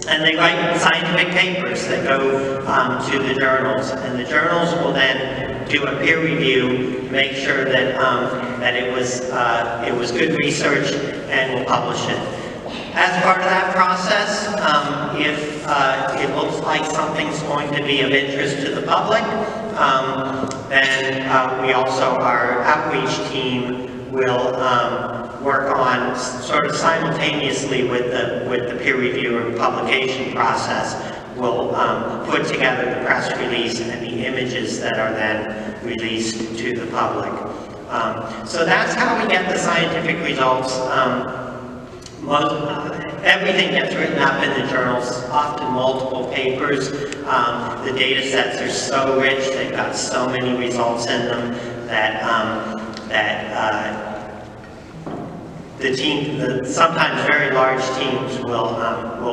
And they write scientific papers that go to the journals, and the journals will then do a peer review, make sure that it was good research, and will publish it. As part of that process, if it looks like something's going to be of interest to the public, then we also, our outreach team will work on sort of simultaneously with the peer review and publication process. We'll put together the press release and the images that are then released to the public. So that's how we get the scientific results. Everything gets written up in the journals, often multiple papers. The data sets are so rich, they've got so many results in them that, the team, the sometimes very large teams, will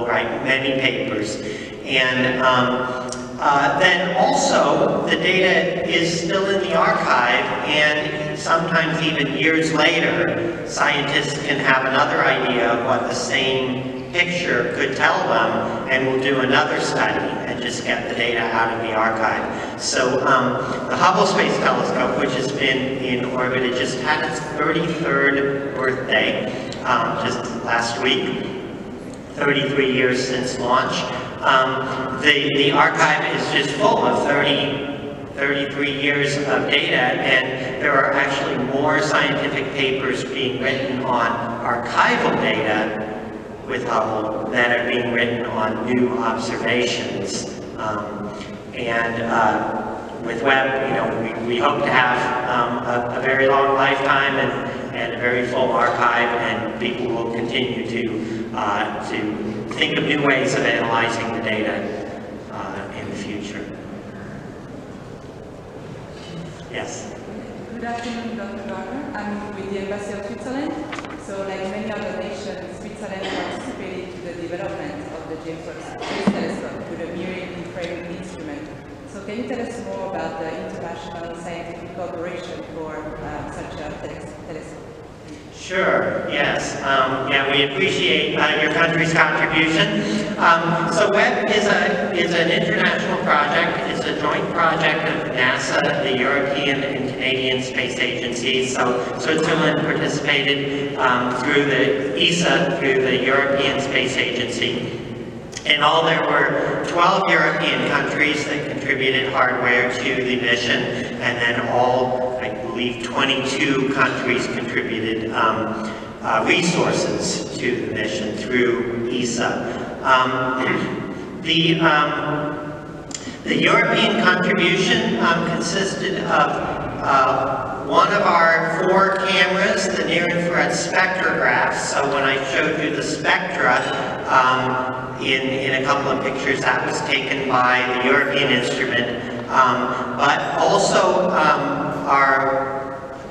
write many papers, and then also the data is still in the archive, and sometimes even years later, scientists can have another idea of what the same picture could tell them, and will do another study and just get the data out of the archive. So the Hubble Space Telescope, which has been in orbit, it just had its 33rd birthday just last week, 33 years since launch. The archive is just full of 33 years of data, and there are actually more scientific papers being written on archival data with Hubble that are being written on new observations. With Webb, we hope to have a very long lifetime and a very full archive, and people will continue to think of new ways of analyzing the data in the future. Yes? Good afternoon, Dr. Gardner. I'm with the Embassy of Switzerland. So like many other nations, Switzerland participated to the development of the James Webb Space Telescope with a mirroring infrared instrument. So can you tell us more about the international scientific cooperation for such a telescope? Sure, yes. Yeah, we appreciate your country's contribution. So Webb is an international project. It's a joint project of NASA, the European and Canadian Space Agencies. So Switzerland participated through the ESA, through the European Space Agency. In all, there were 12 European countries that contributed hardware to the mission, and then all, I believe, 22 countries contributed resources to the mission through ESA. The European contribution consisted of one of our 4 cameras, the near-infrared spectrograph. So when I showed you the spectra in a couple of pictures, that was taken by the European instrument But also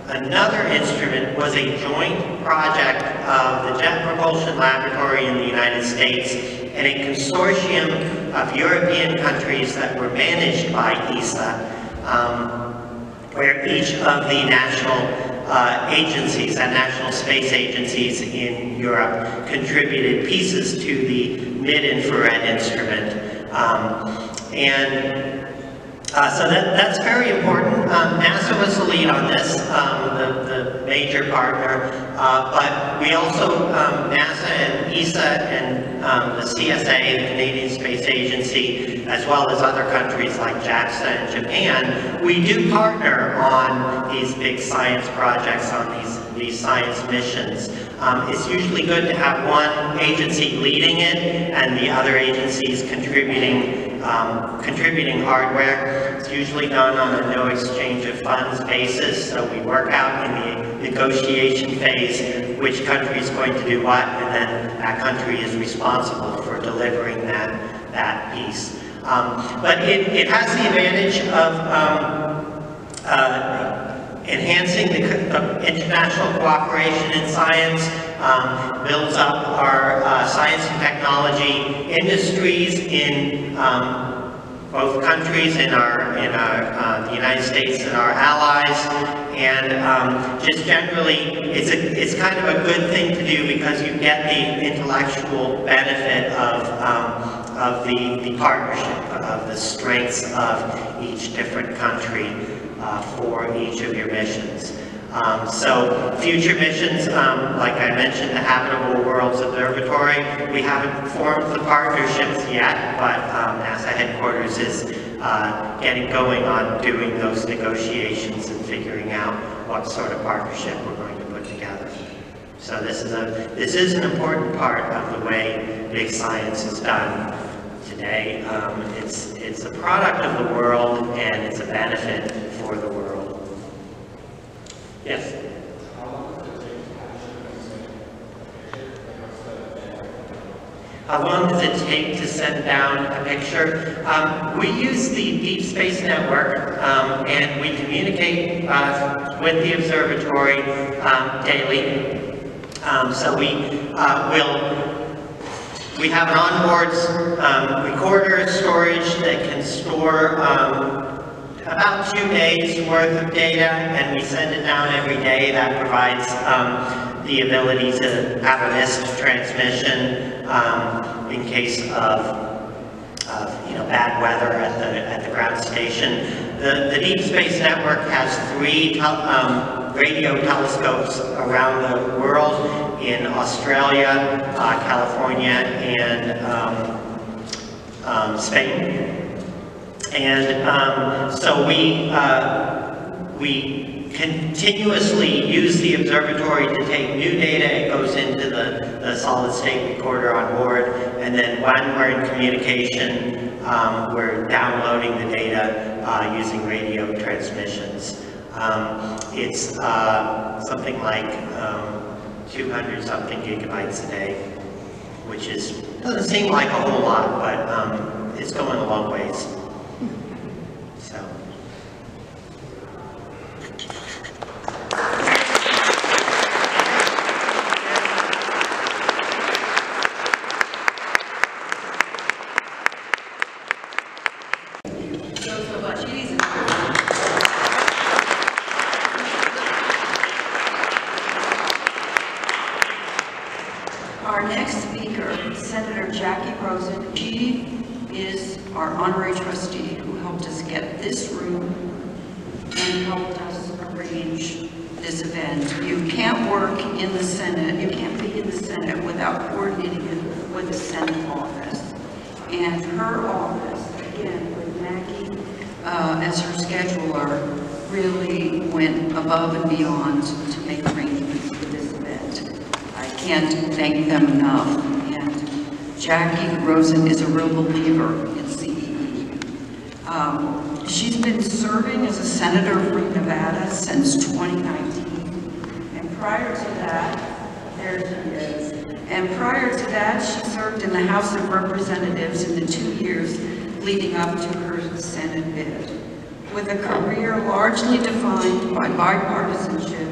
another instrument was a joint project of the Jet Propulsion Laboratory in the United States and a consortium of European countries that were managed by ESA, where each of the national agencies and national space agencies in Europe contributed pieces to the mid-infrared instrument. So that's very important. NASA was the lead on this, the major partner, but we also, NASA and ESA and the CSA, the Canadian Space Agency, as well as other countries like JAXA and Japan, we do partner on these big science projects, on these science missions. It's usually good to have one agency leading it and the other agencies contributing hardware. It's usually done on a no exchange of funds basis, so we work out in the negotiation phase which country is going to do what, and then that country is responsible for delivering that piece. But it has the advantage of enhancing the international cooperation in science, builds up our science and technology industries in both countries, in the United States and our allies, and just generally, it's kind of a good thing to do because you get the intellectual benefit of the partnership, of the strengths of each different country for each of your missions. So future missions, like I mentioned, the Habitable Worlds Observatory, we haven't formed the partnerships yet, but NASA headquarters is getting going on doing those negotiations and figuring out what sort of partnership we're going to put together. So this is an important part of the way big science is done today. It's a product of the world, and it's a benefit for the world. Yes. How long does it take to send down a picture? We use the Deep Space Network, and we communicate with the observatory daily. So we have an onboard recorder storage that can store about 2 days worth of data, and we send it down every day. That provides the ability to have a missed transmission in case of bad weather at the ground station. The Deep Space Network has 3 radio telescopes around the world in Australia, California, and Spain. And so we continuously use the observatory to take new data. It goes into the solid-state recorder on board, and then when we're in communication, we're downloading the data using radio transmissions. It's something like 200-something gigabytes a day, which doesn't seem like a whole lot, but it's going a long ways. Representatives in the 2 years leading up to her Senate bid. With a career largely defined by bipartisanship,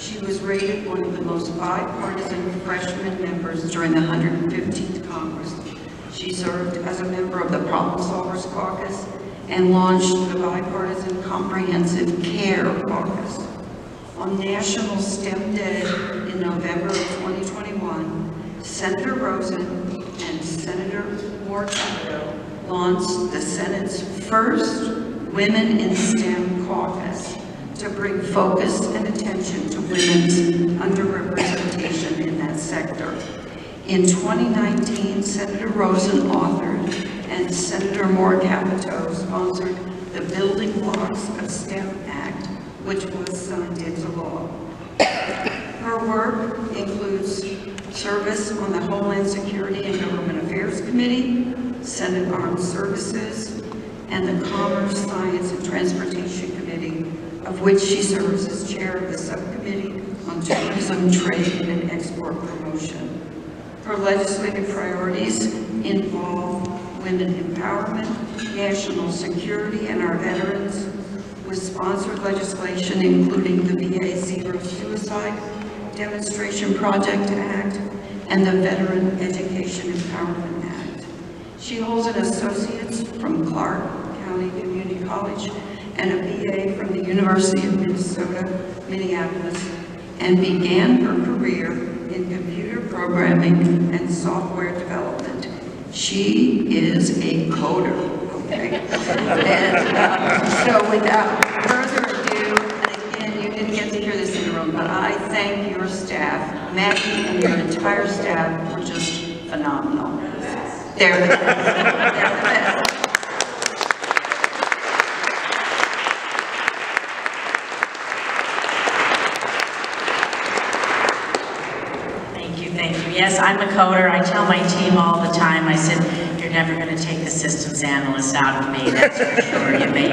she was rated one of the most bipartisan freshman members during the 115th Congress. She served as a member of the Problem Solvers Caucus and launched the Bipartisan Comprehensive Care Caucus. On National STEM Day in November of 2021, Senator Rosen and Senator Mortago launched the Senate's first Women in STEM Caucus to bring focus and attention to women's underrepresentation in that sector. In 2019, Senator Rosen authored and Senator Mortago sponsored the Building Blocks of STEM Act, which was signed into law. Her work includes service on the Homeland Security and Government Affairs Committee, Senate Armed Services, and the Commerce, Science, and Transportation Committee, of which she serves as chair of the Subcommittee on Tourism, Trade, and Export Promotion. Her legislative priorities involve women empowerment, national security, and our veterans, with sponsored legislation including the VA Zero Suicide Demonstration Project Act and the Veteran Education Empowerment Act. She holds an associate's from Clark County Community College and a BA from the University of Minnesota, Minneapolis, and began her career in computer programming and software development. She is a coder, okay? And so without further ado, and again, you didn't get to hear this in the room, but I thank your staff, Maggie and your entire staff, were just phenomenal. They're the best. They're the best. Yes, I'm a coder. I tell my team all the time, I said, you're never going to take the systems analyst out of me, that's for sure. You may,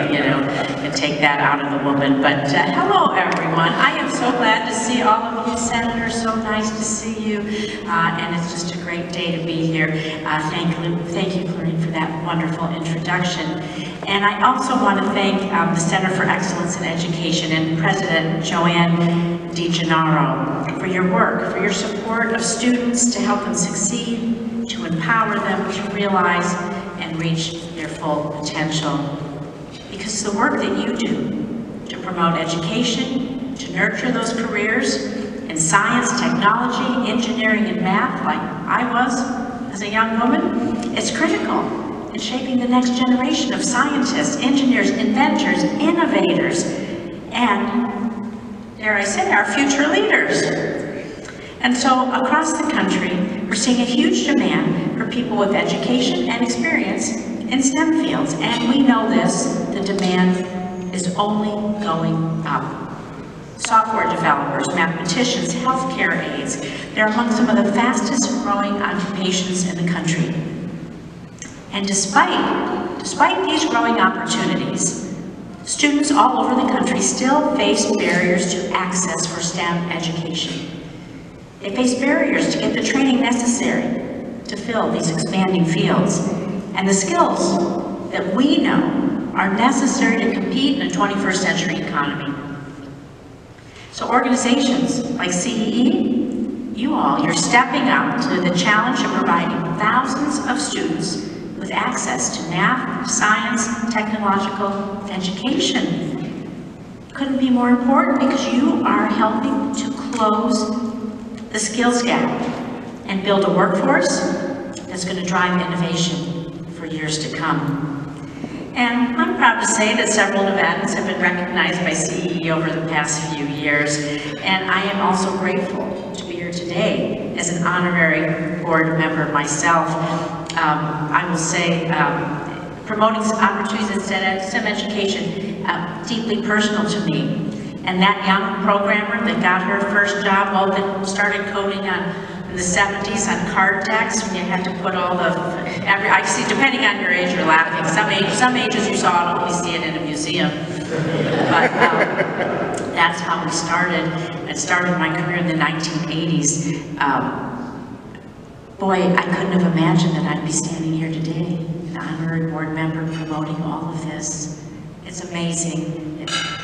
you take that out of the woman. But hello, everyone. I am so glad to see all of you, Senator. So nice to see you. And it's just a great day to be here. Thank you, Clarine, for that wonderful introduction. And I also want to thank the Center for Excellence in Education and President Joann DiGennaro for your work, for your support of students to help them succeed, to empower them to realize and reach their full potential. Because the work that you do to promote education, to nurture those careers in science, technology, engineering, and math, like I was as a young woman, it's critical in shaping the next generation of scientists, engineers, inventors, innovators, and dare I say, our future leaders. And so across the country, we're seeing a huge demand for people with education and experience in STEM fields. And we know this, the demand is only going up. Software developers, mathematicians, healthcare aides, they're among some of the fastest growing occupations in the country. And despite these growing opportunities, students all over the country still face barriers to access for STEM education. They face barriers to get the training necessary to fill these expanding fields and the skills that we know are necessary to compete in a 21st century economy. So organizations like CEE, you all, you're stepping up to the challenge of providing thousands of students with access to math, science, technological education. Couldn't be more important because you are helping to close the skills gap and build a workforce that's going to drive innovation for years to come. And I'm proud to say that several Nevadans have been recognized by CEE over the past few years, and I am also grateful to be here today as an honorary board member myself. I will say, promoting opportunities in STEM education, deeply personal to me. And that young programmer that got her first job, well, that started coding in the 70s on card decks, when you had to put all the, I see, depending on your age, you're laughing. Some ages you saw it, only see it in a museum. But that's how we started. I started my career in the 1980s. Boy, I couldn't have imagined that I'd be standing here today, an honorary board member promoting all of this. It's amazing that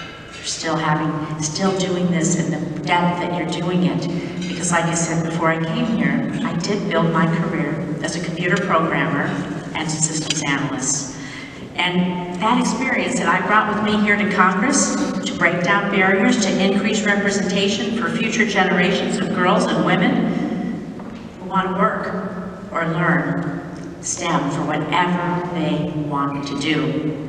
you're still doing this and the depth that you're doing it. Because like I said before I came here, I did build my career as a computer programmer and systems analyst. And that experience that I brought with me here to Congress to break down barriers, to increase representation for future generations of girls and women who want to work or learn STEM for whatever they want to do.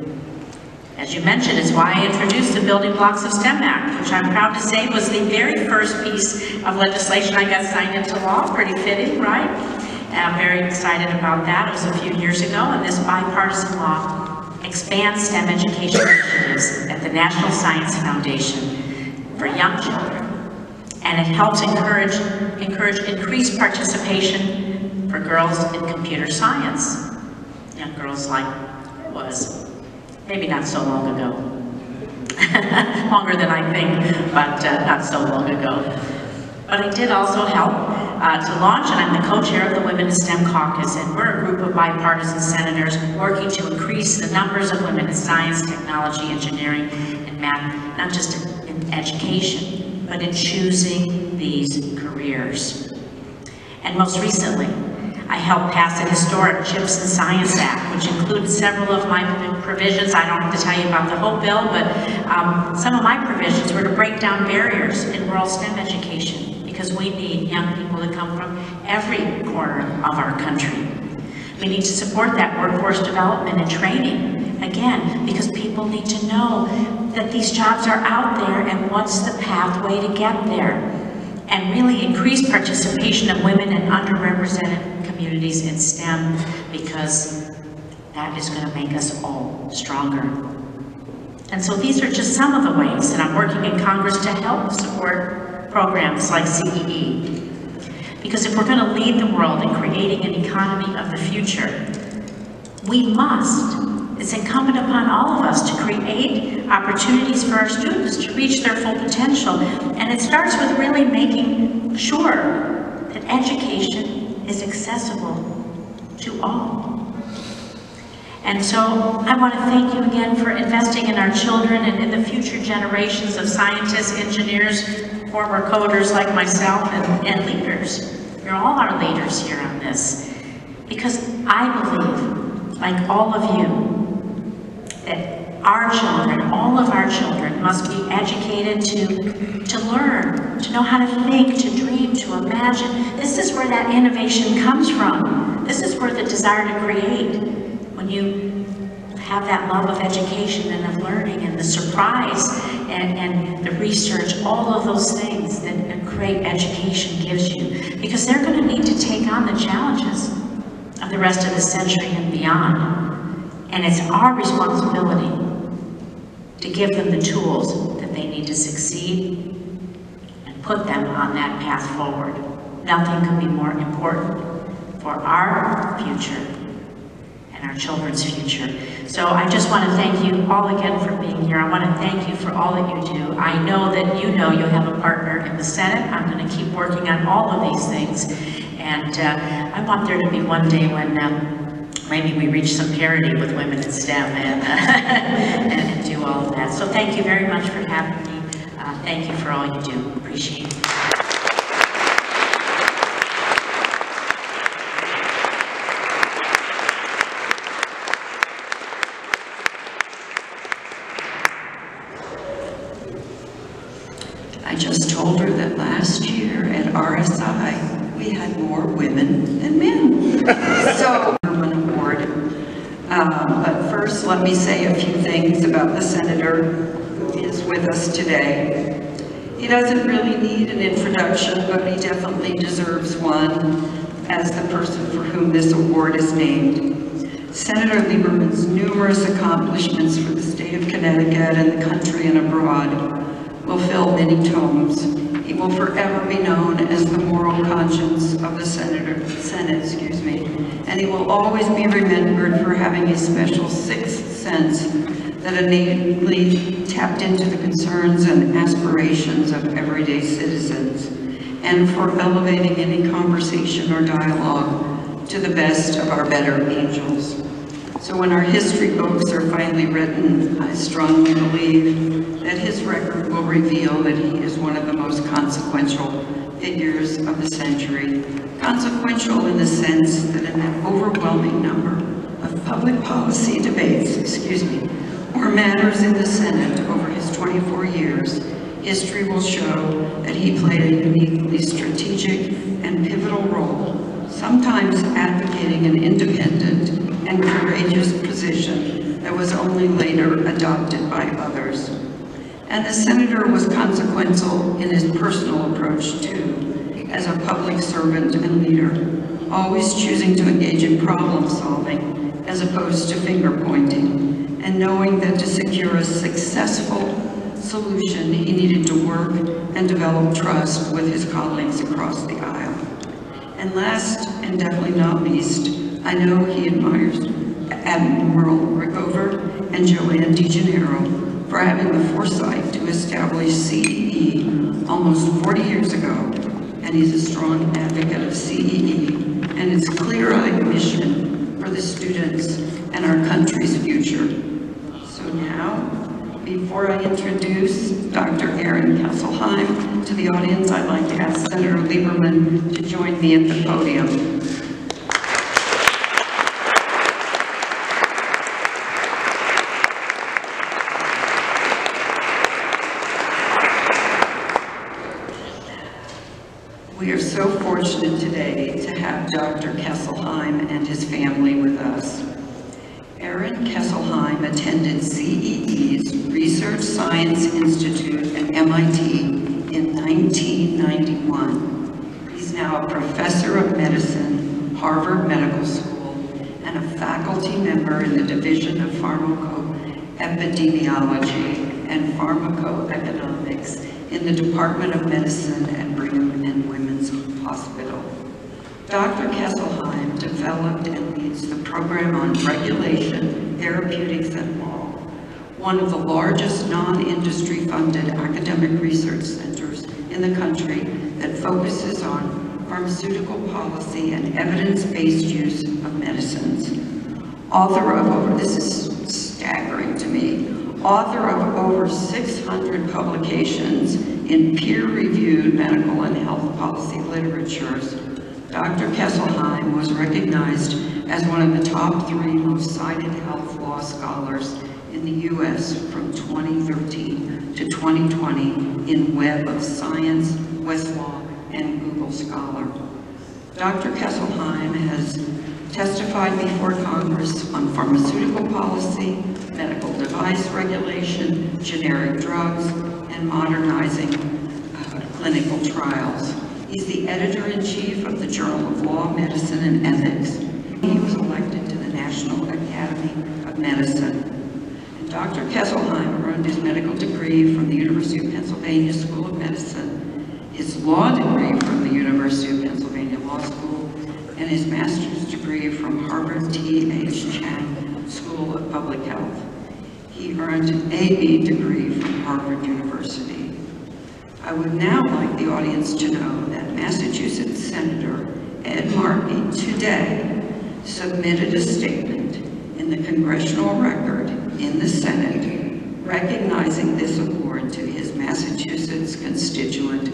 As you mentioned, it's why I introduced the Building Blocks of STEM Act, which I'm proud to say was the very first piece of legislation I got signed into law. Pretty fitting, right? And I'm very excited about that. It was a few years ago, and this bipartisan law expands STEM education initiatives at the National Science Foundation for young children. And it helps encourage increased participation for girls in computer science. Young girls like I was, maybe not so long ago. Longer than I think, but not so long ago. But I did also help to launch, and I'm the co-chair of the Women in STEM Caucus, and we're a group of bipartisan senators working to increase the numbers of women in science, technology, engineering, and math, not just in education, but in choosing these careers. And most recently, I helped pass the historic CHIPS and Science Act, which included several of my provisions. I don't have to tell you about the whole bill, but some of my provisions were to break down barriers in rural STEM education, because we need young people to come from every corner of our country. We need to support that workforce development and training, again, because people need to know that these jobs are out there and what's the pathway to get there, and really increase participation of women and underrepresented communities in STEM, because that is going to make us all stronger. And so these are just some of the ways that I'm working in Congress to help support programs like CEE. Because if we're going to lead the world in creating an economy of the future, we must. It's incumbent upon all of us to create opportunities for our students to reach their full potential. And it starts with really making sure that education is accessible to all. And so I want to thank you again for investing in our children and in the future generations of scientists, engineers, former coders like myself, and leaders. You're all our leaders here on this. Because I believe, like all of you, that our children, all of our children, must be educated to learn, to know how to think, to dream, to imagine. This is where that innovation comes from. This is where the desire to create, when you have that love of education and of learning and the surprise and the research, all of those things that a great education gives you. Because they're going to need to take on the challenges of the rest of the century and beyond. And it's our responsibility to give them the tools that they need to succeed and put them on that path forward. Nothing could be more important for our future and our children's future. So I just want to thank you all again for being here. I want to thank you for all that you do. I know that you know you have a partner in the Senate. I'm going to keep working on all of these things. And I want there to be one day when maybe we reach some parity with women in STEM and, and do all of that. So thank you very much for having me. Thank you for all you do. Appreciate it. I just told her that last year at RSI, we had more women than men. So. But first, let me say a few things about the senator who is with us today. He doesn't really need an introduction, but he definitely deserves one as the person for whom this award is named. Senator Lieberman's numerous accomplishments for the state of Connecticut and the country and abroad will fill many tomes. He will forever be known as the moral conscience of the Senate, and he will always be remembered for having a special sixth sense that innately tapped into the concerns and aspirations of everyday citizens, and for elevating any conversation or dialogue to the best of our better angels. So when our history books are finally written, I strongly believe that his record will reveal that he is one of the most consequential figures of the century. Consequential in the sense that an overwhelming number of public policy debates, or matters in the Senate over his 24 years, history will show that he played a uniquely strategic and pivotal role, sometimes advocating an independent and courageous position that was only later adopted by others. And the senator was consequential in his personal approach too, as a public servant and leader, always choosing to engage in problem solving as opposed to finger pointing, and knowing that to secure a successful solution, he needed to work and develop trust with his colleagues across the aisle. And last, and definitely not least, I know he admires Admiral Rickover and Joann DiGennaro for having the foresight to establish CEE almost 40 years ago, and he's a strong advocate of CEE and its clear-eyed mission for the students and our country's future. So now, before I introduce Dr. Aaron Kesselheim to the audience, I'd like to ask Senator Lieberman to join me at the podium. We are so fortunate today to have Dr. Kesselheim and his family with us. Aaron Kesselheim attended CEE's Research Science Institute at MIT in 1991. He's now a professor of medicine, Harvard Medical School, and a faculty member in the Division of Pharmacoepidemiology and Pharmacoeconomics in the Department of Medicine at Brigham and Women's Hospital. Dr. Kesselheim developed and leads the program on regulation, therapeutics, and law, one of the largest non-industry funded academic research centers in the country that focuses on pharmaceutical policy and evidence-based use of medicines. Author of over, this is staggering to me, author of over 600 publications in peer-reviewed medical and health policy literatures, Dr. Kesselheim was recognized as one of the top 3 most cited health law scholars in the US from 2013 to 2020 in Web of Science, Westlaw, and Google Scholar. Dr. Kesselheim has testified before Congress on pharmaceutical policy, medical device regulation, generic drugs, and modernizing clinical trials. He's the editor-in-chief of the Journal of Law, Medicine, and Ethics. He was elected to the National Academy of Medicine. And Dr. Kesselheim earned his medical degree from the University of Pennsylvania School of Medicine, his law degree from the University of Pennsylvania Law School, and his master's degree from Harvard T.H. Chan School of Public Health. He earned an A.B. degree from Harvard University. I would now like the audience to know that Massachusetts Senator Ed Markey today submitted a statement in the Congressional Record in the Senate recognizing this award to his Massachusetts constituent,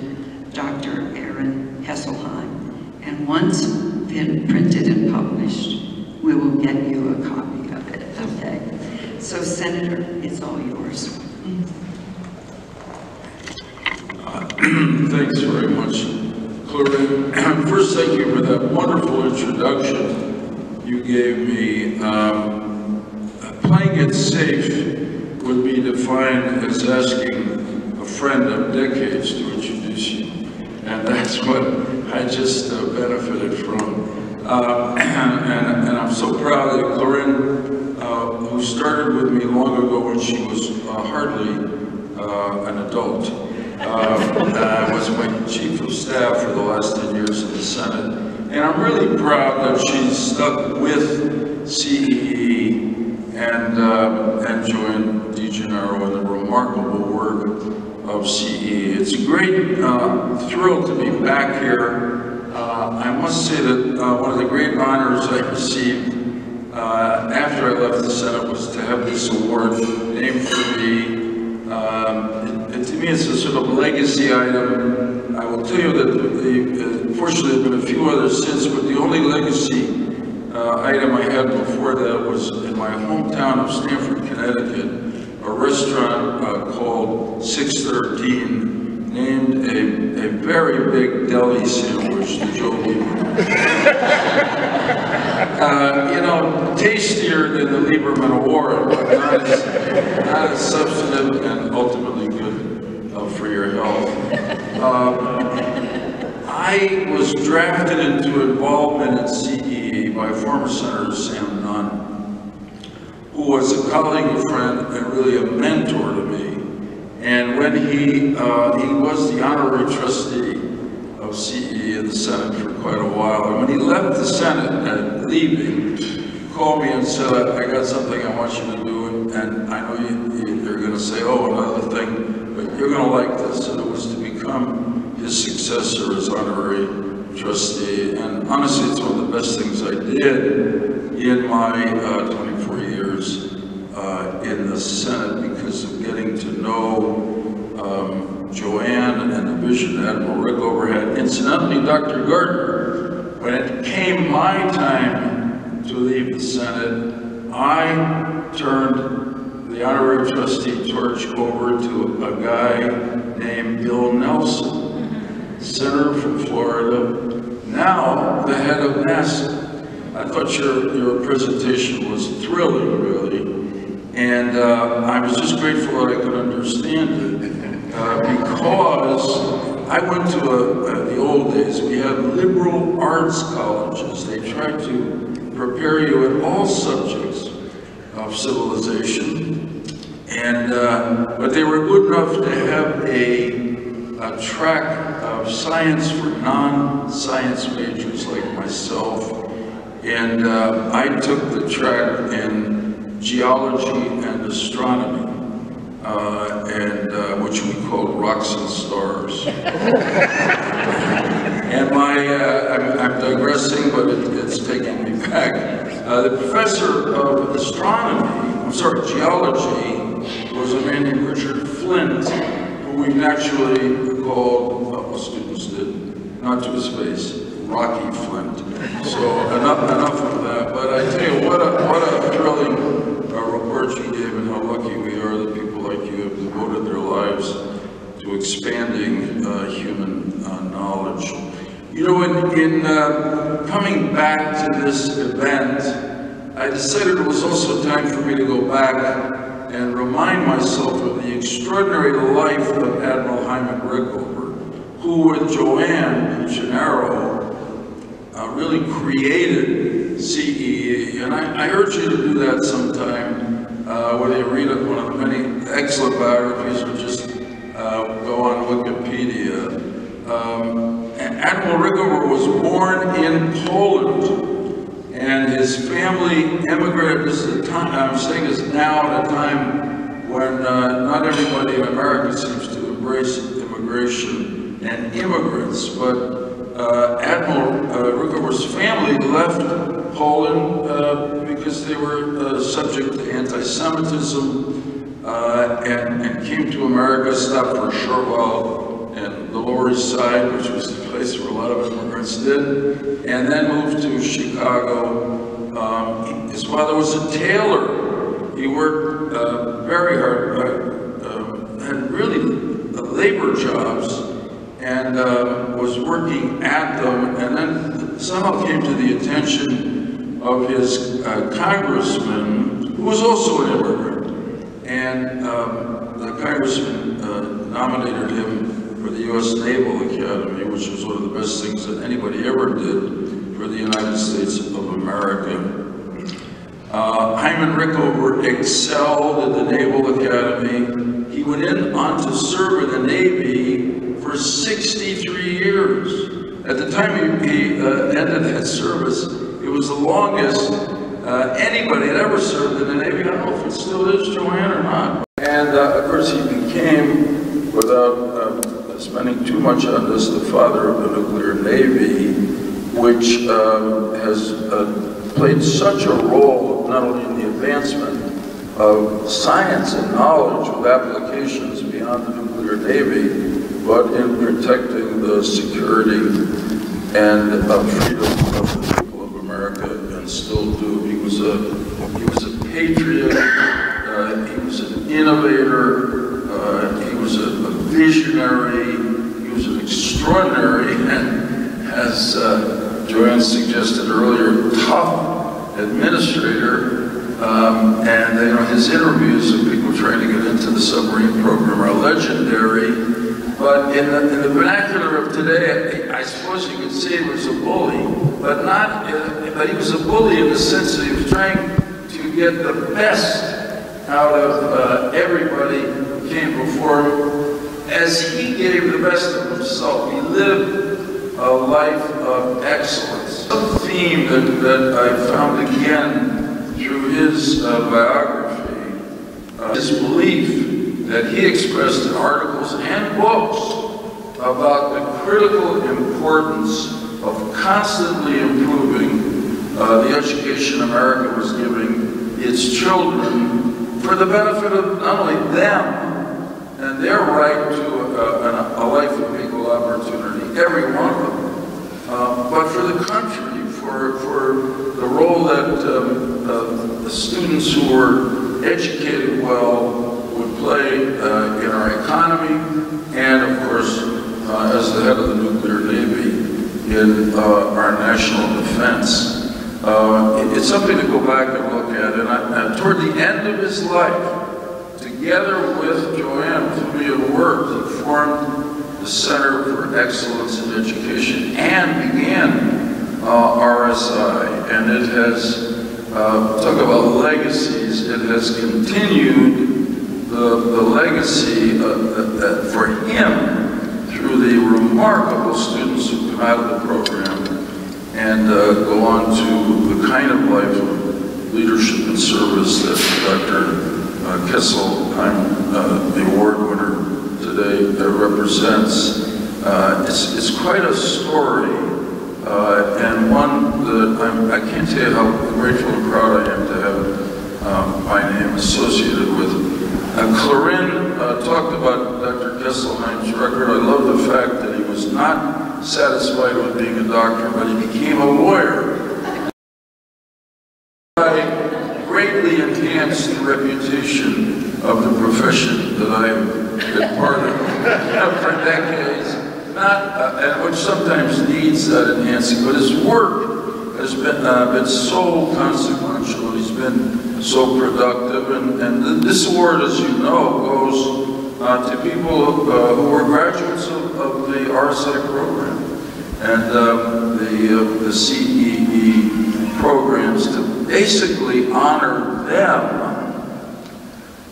Dr. Aaron Kesselheim. And once printed and published, we will get you a copy of it, okay? So Senator, it's all yours. Thanks very much, Claire. First, thank you for that wonderful introduction you gave me. Playing it safe would be defined as asking a friend of decades to introduce you, and that's what I just benefited from. And I'm so proud that Claire, who started with me long ago when she was hardly an adult, was my chief of staff for the last 10 years in the Senate. And I'm really proud that she's stuck with CEE and Joann DiGennaro and the remarkable work of CEE. It's a great thrill to be back here. I must say that one of the great honors I received after I left the Senate was to have this award named for me. To me, it's a sort of legacy item. I will tell you that fortunately there have been a few others since, but the only legacy item I had before that was in my hometown of Stamford, Connecticut, a restaurant called 613 named a very big deli sandwich to Joe Lieberman. You know, tastier than the Lieberman Award, but not as substantive and ultimately good for your health. I was drafted into involvement at CEE by former Senator Sam Nunn, who was a colleague, a friend, and really a mentor to me. And when he was the honorary trustee of CEE in the Senate for quite a while. And when he left the Senate and leaving, he called me and said, I got something I want you to do, and I know you're going to say, oh, another thing, but you're going to like this. And it was to become his successor as honorary trustee, and honestly, it's one of the best things I did in my 24 years in the Senate, because of getting to know Joann and the vision Admiral Rickover had. Incidentally, Dr. Gardner, when it came my time to leave the Senate, I turned the honorary trustee torch over to a guy named Bill Nelson, Senator from Florida, now the head of NASA. I thought your presentation was thrilling, really, and I was just grateful that I could understand it, because I went to the old days, we had liberal arts colleges. They tried to prepare you at all subjects of civilization, and but they were good enough to have a track of science for non-science majors like myself, and I took the track in geology and astronomy, which we called rocks and stars. And I'm digressing, but it's taking me back. The professor of geology was a man named Richard Flint, who we naturally called, students did, not to his face, Rocky Flint. So enough of that, but I tell you what a thrilling report you gave, and how lucky we are that people like you have devoted their lives to expanding human knowledge. You know, in coming back to this event, I decided it was also time for me to go back and remind myself of the extraordinary life of Admiral Hyman Rickover, who with Joann DiGennaro really created CEE. And I urge you to do that sometime, whether you read one of the many excellent biographies or just go on Wikipedia. Admiral Rickover was born in Poland, and his family emigrated. This is the time, I'm saying this now at a time when not everybody in America seems to embrace immigration and immigrants, but Admiral Rickover's family left Poland because they were subject to anti-Semitism and came to America, stopped for a short while in the Lower East Side, which was the place where a lot of immigrants did, and then moved to Chicago. His father was a tailor. He worked very hard, had really labor jobs, and was working at them, and then somehow came to the attention of his congressman, who was also an immigrant. And the congressman nominated him for the U.S. Naval Academy, which was one of the best things that anybody ever did for the United States of America. Hyman Rickover excelled at the Naval Academy. He went on to serve in the Navy for 63 years. At the time he ended that service, it was the longest anybody had ever served in the Navy. I don't know if it still is, Joann, or not. And of course he became, without spending too much on this, the father of the nuclear Navy. which has played such a role not only in the advancement of science and knowledge with applications beyond the nuclear navy, but in protecting the security and freedom of the people of America, and still do. He was a patriot, he was an innovator, he was a visionary, he was an extraordinary, and as Joann suggested earlier, tough administrator. And you know, his interviews of people trying to get into the submarine program are legendary. But in the vernacular of today, I suppose you could say he was a bully, but not. But he was a bully in the sense that he was trying to get the best out of everybody who came before him, as he gave the best of himself. He lived a life of excellence. A theme that I found again through his biography, his belief that he expressed in articles and books about the critical importance of constantly improving the education America was giving its children for the benefit of not only them and their right to a life of equal opportunity, every one of them, but for the country, for the role that the students who were educated well would play in our economy, and of course, as the head of the nuclear navy, in our national defense. It's something to go back and look at, and toward the end of his life, together with Joann, who we had worked, he formed the Center for Excellence in Education and began RSI, and it has, talk about legacies, it has continued the legacy for him through the remarkable students who come out of the program and go on to the kind of life of leadership and service that Dr. Kesselheim, the award winner today, represents. It's quite a story, and one that I can't tell you how grateful and proud I am to have my name associated with. Clarin talked about Dr. Kesselheim's record. I love the fact that he was not satisfied with being a doctor, but he became a lawyer. I greatly enhanced the reputation of the profession that I have been part of for decades, and which sometimes needs that enhancing, but his work has been so consequential. He's been so productive, and this award, as you know, goes to people who were graduates of the RSI program and the CEE programs, to basically honor them,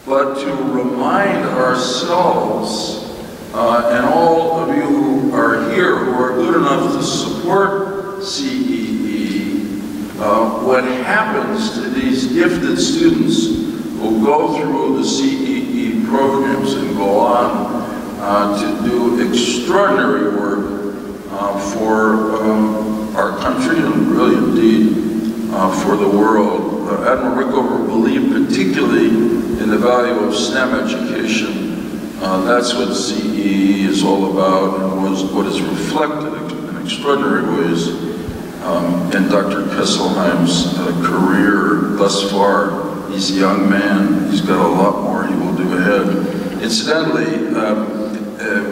but to remind ourselves and all of you who are here who are good enough to support CEE, what happens to these gifted students who go through the CEE programs and go on to do extraordinary work for our country and really indeed for the world. Admiral Rickover believed particularly in the value of STEM education. That's what CEE is all about, and was what is reflected in extraordinary ways in Dr. Kesselheim's career thus far. He's a young man. He's got a lot more he will do ahead. Incidentally,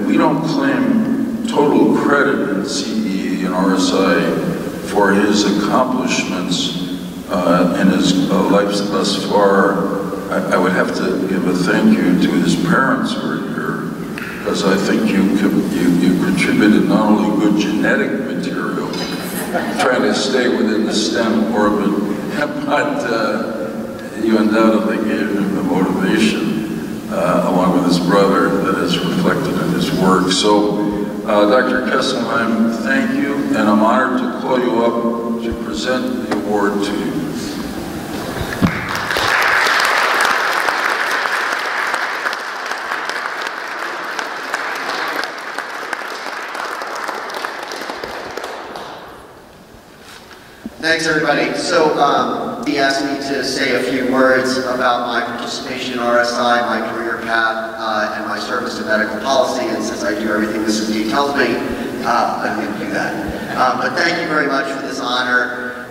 we don't claim total credit in CEE and RSI for his accomplishments in his life thus far. I would have to give a thank you to his parents who are here, because I think you contributed not only good genetic material, trying to stay within the STEM orbit, but you undoubtedly gave him the motivation, along with his brother, that is reflected in his work. So, Dr. Kesselheim, thank you, and I'm honored to call you up to present the award to you. Thanks, everybody. So he asked me to say a few words about my participation in RSI, my career path, and my service to medical policy. And since I do everything this indeed tells me, I'm going to do that. But thank you very much for this honor.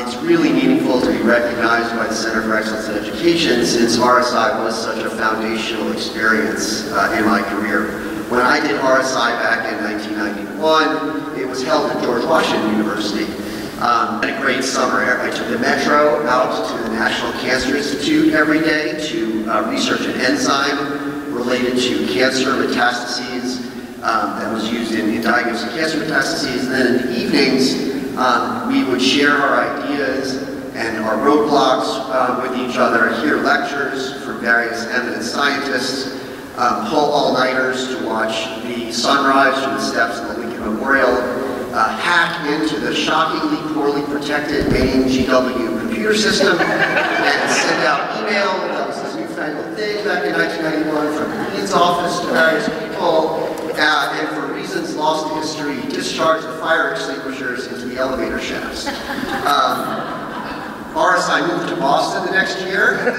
It's really meaningful to be recognized by the Center for Excellence in Education, since RSI was such a foundational experience in my career. When I did RSI back in 1991, it was held at George Washington University. Had a great summer. I took the metro out to the National Cancer Institute every day to research an enzyme related to cancer metastases that was used in diagnosing cancer metastases. And then in the evenings, we would share our ideas and our roadblocks with each other, hear lectures from various eminent scientists, pull all-nighters to watch the sunrise from the steps of the Lincoln Memorial, hack into the shockingly poorly protected main GW computer system and send out email. That was this newfangled thing back in 1991 from the dean's office to various people, and for reasons lost to history, discharge the fire extinguishers into the elevator shafts. RSI moved to Boston the next year and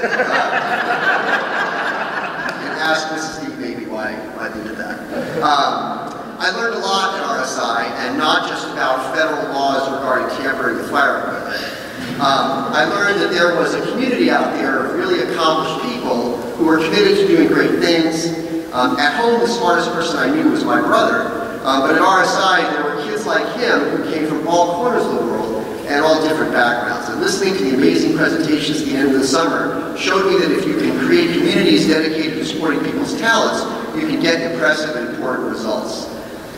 asked Mrs. D. Maybe why they did that. I learned a lot at RSI, and not just about federal laws regarding tampering with fire equipment. I learned that there was a community out there of really accomplished people who were committed to doing great things. At home, the smartest person I knew was my brother. But at RSI, there were kids like him who came from all corners of the world and all different backgrounds. And listening to the amazing presentations at the end of the summer showed me that if you can create communities dedicated to supporting people's talents, you can get impressive and important results.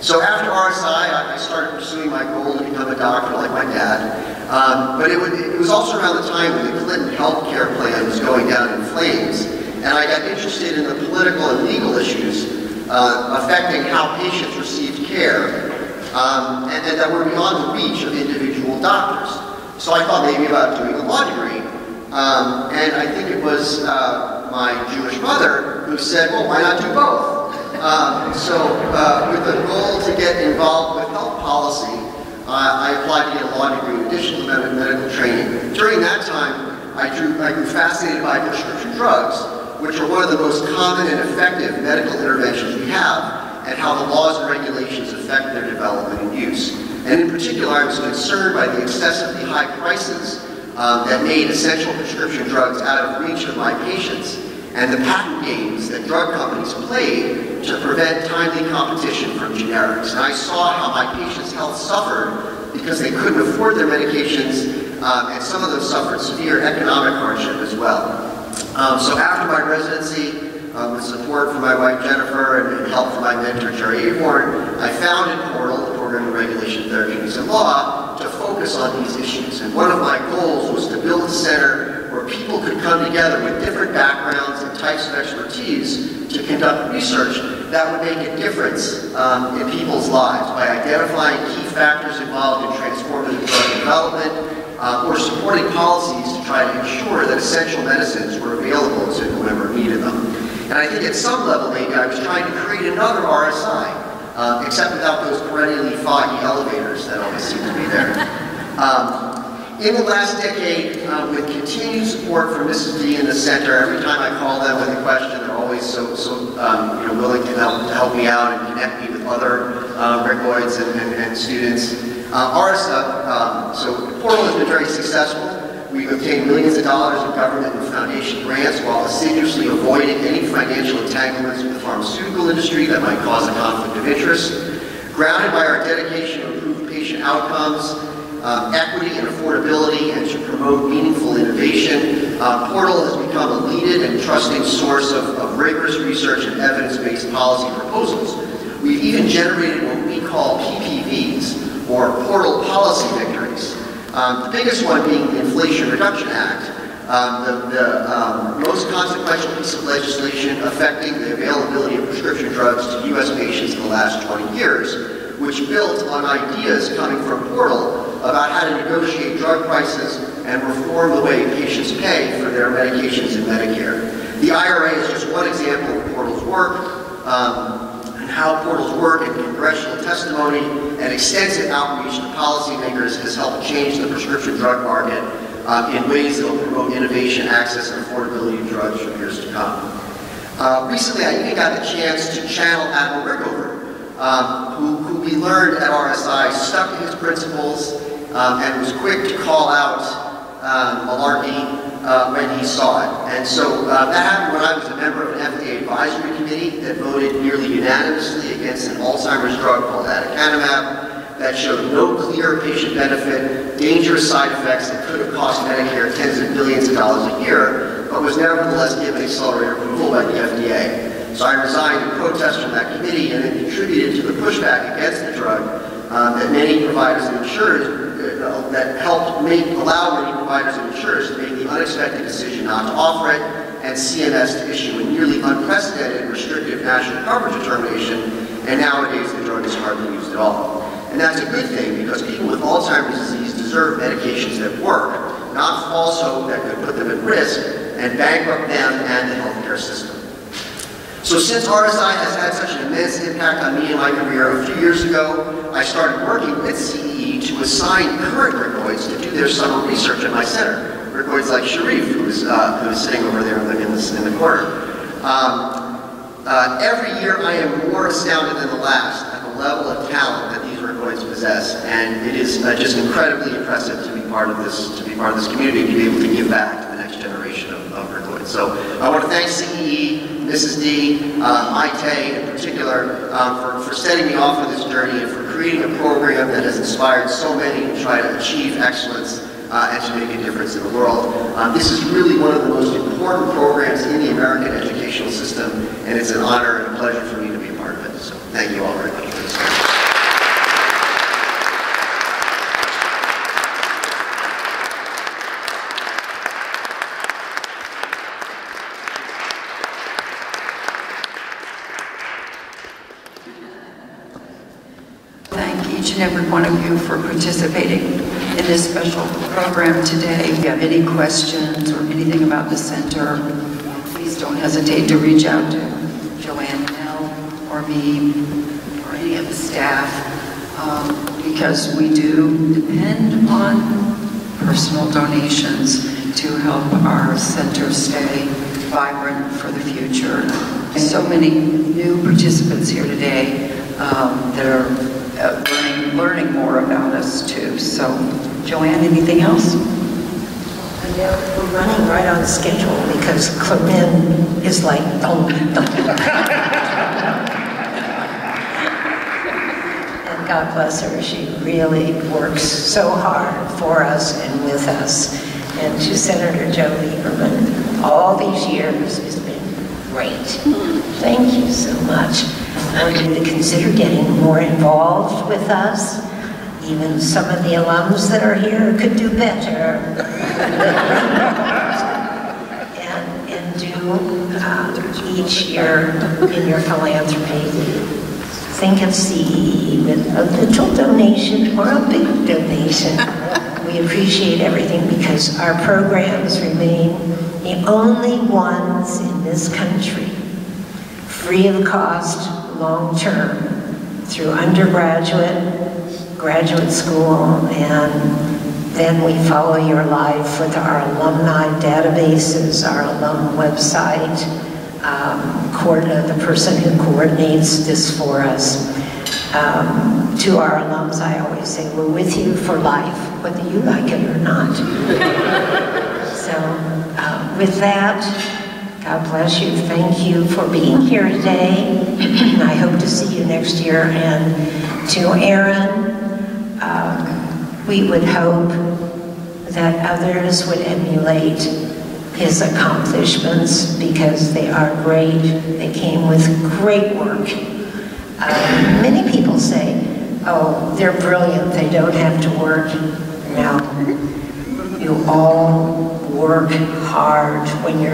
So after RSI, I started pursuing my goal to become a doctor like my dad. But it was also around the time when the Clinton health care plan was going down in flames. And I got interested in the political and legal issues affecting how patients received care and that were beyond the reach of individual doctors. So I thought maybe about doing a law degree. And I think it was my Jewish mother who said, well, why not do both? With the goal to get involved with health policy, I applied to get a law degree in addition to medical training. During that time, I grew fascinated by prescription drugs, which are one of the most common and effective medical interventions we have, and how the laws and regulations affect their development and use. And in particular, I was concerned by the excessively high prices that made essential prescription drugs out of reach of my patients, and the patent games that drug companies played to prevent timely competition from generics. And I saw how my patients' health suffered because they couldn't afford their medications, and some of them suffered severe economic hardship as well. So after my residency, with support from my wife Jennifer and help from my mentor Jerry Avorn, I founded Portal, the Program of Regulation, Therapeutics, and Law, to focus on these issues. And one of my goals was to build a center where people could come together with different backgrounds and types of expertise to conduct research that would make a difference in people's lives by identifying key factors involved in transformative drug development or supporting policies to try to ensure that essential medicines were available to whoever needed them. And I think at some level maybe I was trying to create another RSI, except without those perennially foggy elevators that always seem to be there. In the last decade, with continued support from Mrs. D in the center, every time I call them with a question, they're always so willing to help me out and connect me with other Rigoids and students. So Portal has been very successful. We've obtained millions of dollars in government and foundation grants while assiduously avoiding any financial entanglements with the pharmaceutical industry that might cause a conflict of interest. Grounded by our dedication to improve patient outcomes, equity and affordability, and to promote meaningful innovation, Portal has become a leading and trusting source of rigorous research and evidence-based policy proposals. We've even generated what we call PPVs, or Portal Policy Victories. The biggest one being the Inflation Reduction Act, the most consequential piece of legislation affecting the availability of prescription drugs to U.S. patients in the last 20 years, which built on ideas coming from Portal about how to negotiate drug prices and reform the way patients pay for their medications in Medicare. The IRA is just one example of Portal's work, and how portals work and congressional testimony and extensive outreach to policymakers has helped change the prescription drug market in ways that will promote innovation, access, and affordability of drugs for years to come. Recently, I even got the chance to channel Admiral Rickover, who we learned at RSI stuck to his principles and was quick to call out malarkey when he saw it. And so that happened when I was a member of an FDA advisory committee that voted nearly unanimously against an Alzheimer's drug called aducanumab that showed no clear patient benefit, dangerous side effects that could have cost Medicare tens of billions of dollars a year, but was nevertheless given accelerated approval by the FDA. So I resigned in protest from that committee and then contributed to the pushback against the drug that many providers and insurers that helped allow many providers and insurers to make the unexpected decision not to offer it, and CMS to issue a nearly unprecedented restrictive national coverage determination, and nowadays the drug is hardly used at all. And that's a good thing, because people with Alzheimer's disease deserve medications that work, not false hope that could put them at risk and bankrupt them and the healthcare system. So since RSI has had such an immense impact on me and my career, a few years ago, I started working with CEE to assign current Rigoids to do their summer research at my center. Rigoids like Sharif, who's sitting over there in the corner. Every year I am more astounded than the last at the level of talent that these Rigoids possess, and it is just incredibly impressive to be part of this, community, to be able to give back to the next generation of Rigoids. So I want to thank CEE, Mrs. D, Maite in particular, for setting me off on this journey and for creating a program that has inspired so many to try to achieve excellence and to make a difference in the world. This is really one of the most important programs in the American educational system, and it's an honor and a pleasure for me to be a part of it. So thank you all very much for this. Every one of you for participating in this special program today. If you have any questions or anything about the center, please don't hesitate to reach out to Joann, Nell, or me, or any of the staff, because we do depend on personal donations to help our center stay vibrant for the future. So many new participants here today that are learning more about us too. So, Joann, anything else? Yeah, we're running right on schedule because Clement is like, oh. And God bless her. She really works so hard for us and with us. And to Senator Joe Lieberman, all these years has been great. Thank you so much. I'm going to consider getting more involved with us. Even some of the alums that are here could do better. and do each year in your philanthropy, think of CEE with a little donation or a big donation. We appreciate everything because our programs remain the only ones in this country free of cost, long-term, through undergraduate, graduate school, and then we follow your life with our alumni databases, our alum website, the person who coordinates this for us. To our alums, I always say, we're with you for life, whether you like it or not. So, with that, God bless you. Thank you for being here today. I hope to see you next year. And to Aaron, we would hope that others would emulate his accomplishments because they are great. They came with great work. Many people say, oh, they're brilliant. They don't have to work. No, you all work hard when you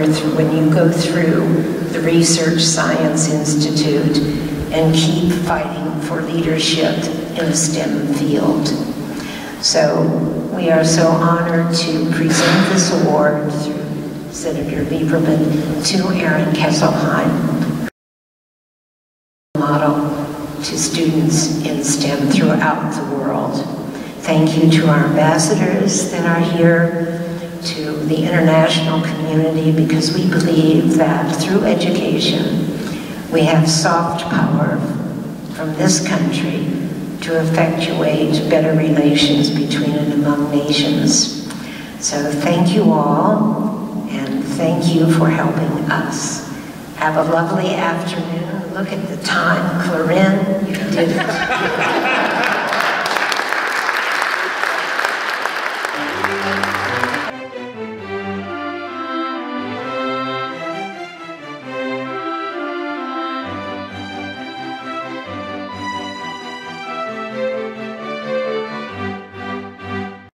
go through the Research Science Institute and keep fighting for leadership in the STEM field. So we are so honored to present this award through Senator Lieberman to Aaron Kesselheim. model to students in STEM throughout the world. Thank you to our ambassadors that are here, to the international community, because we believe that through education, we have soft power from this country to effectuate better relations between and among nations. So thank you all, and thank you for helping us. Have a lovely afternoon. Look at the time, Corinne, you did it.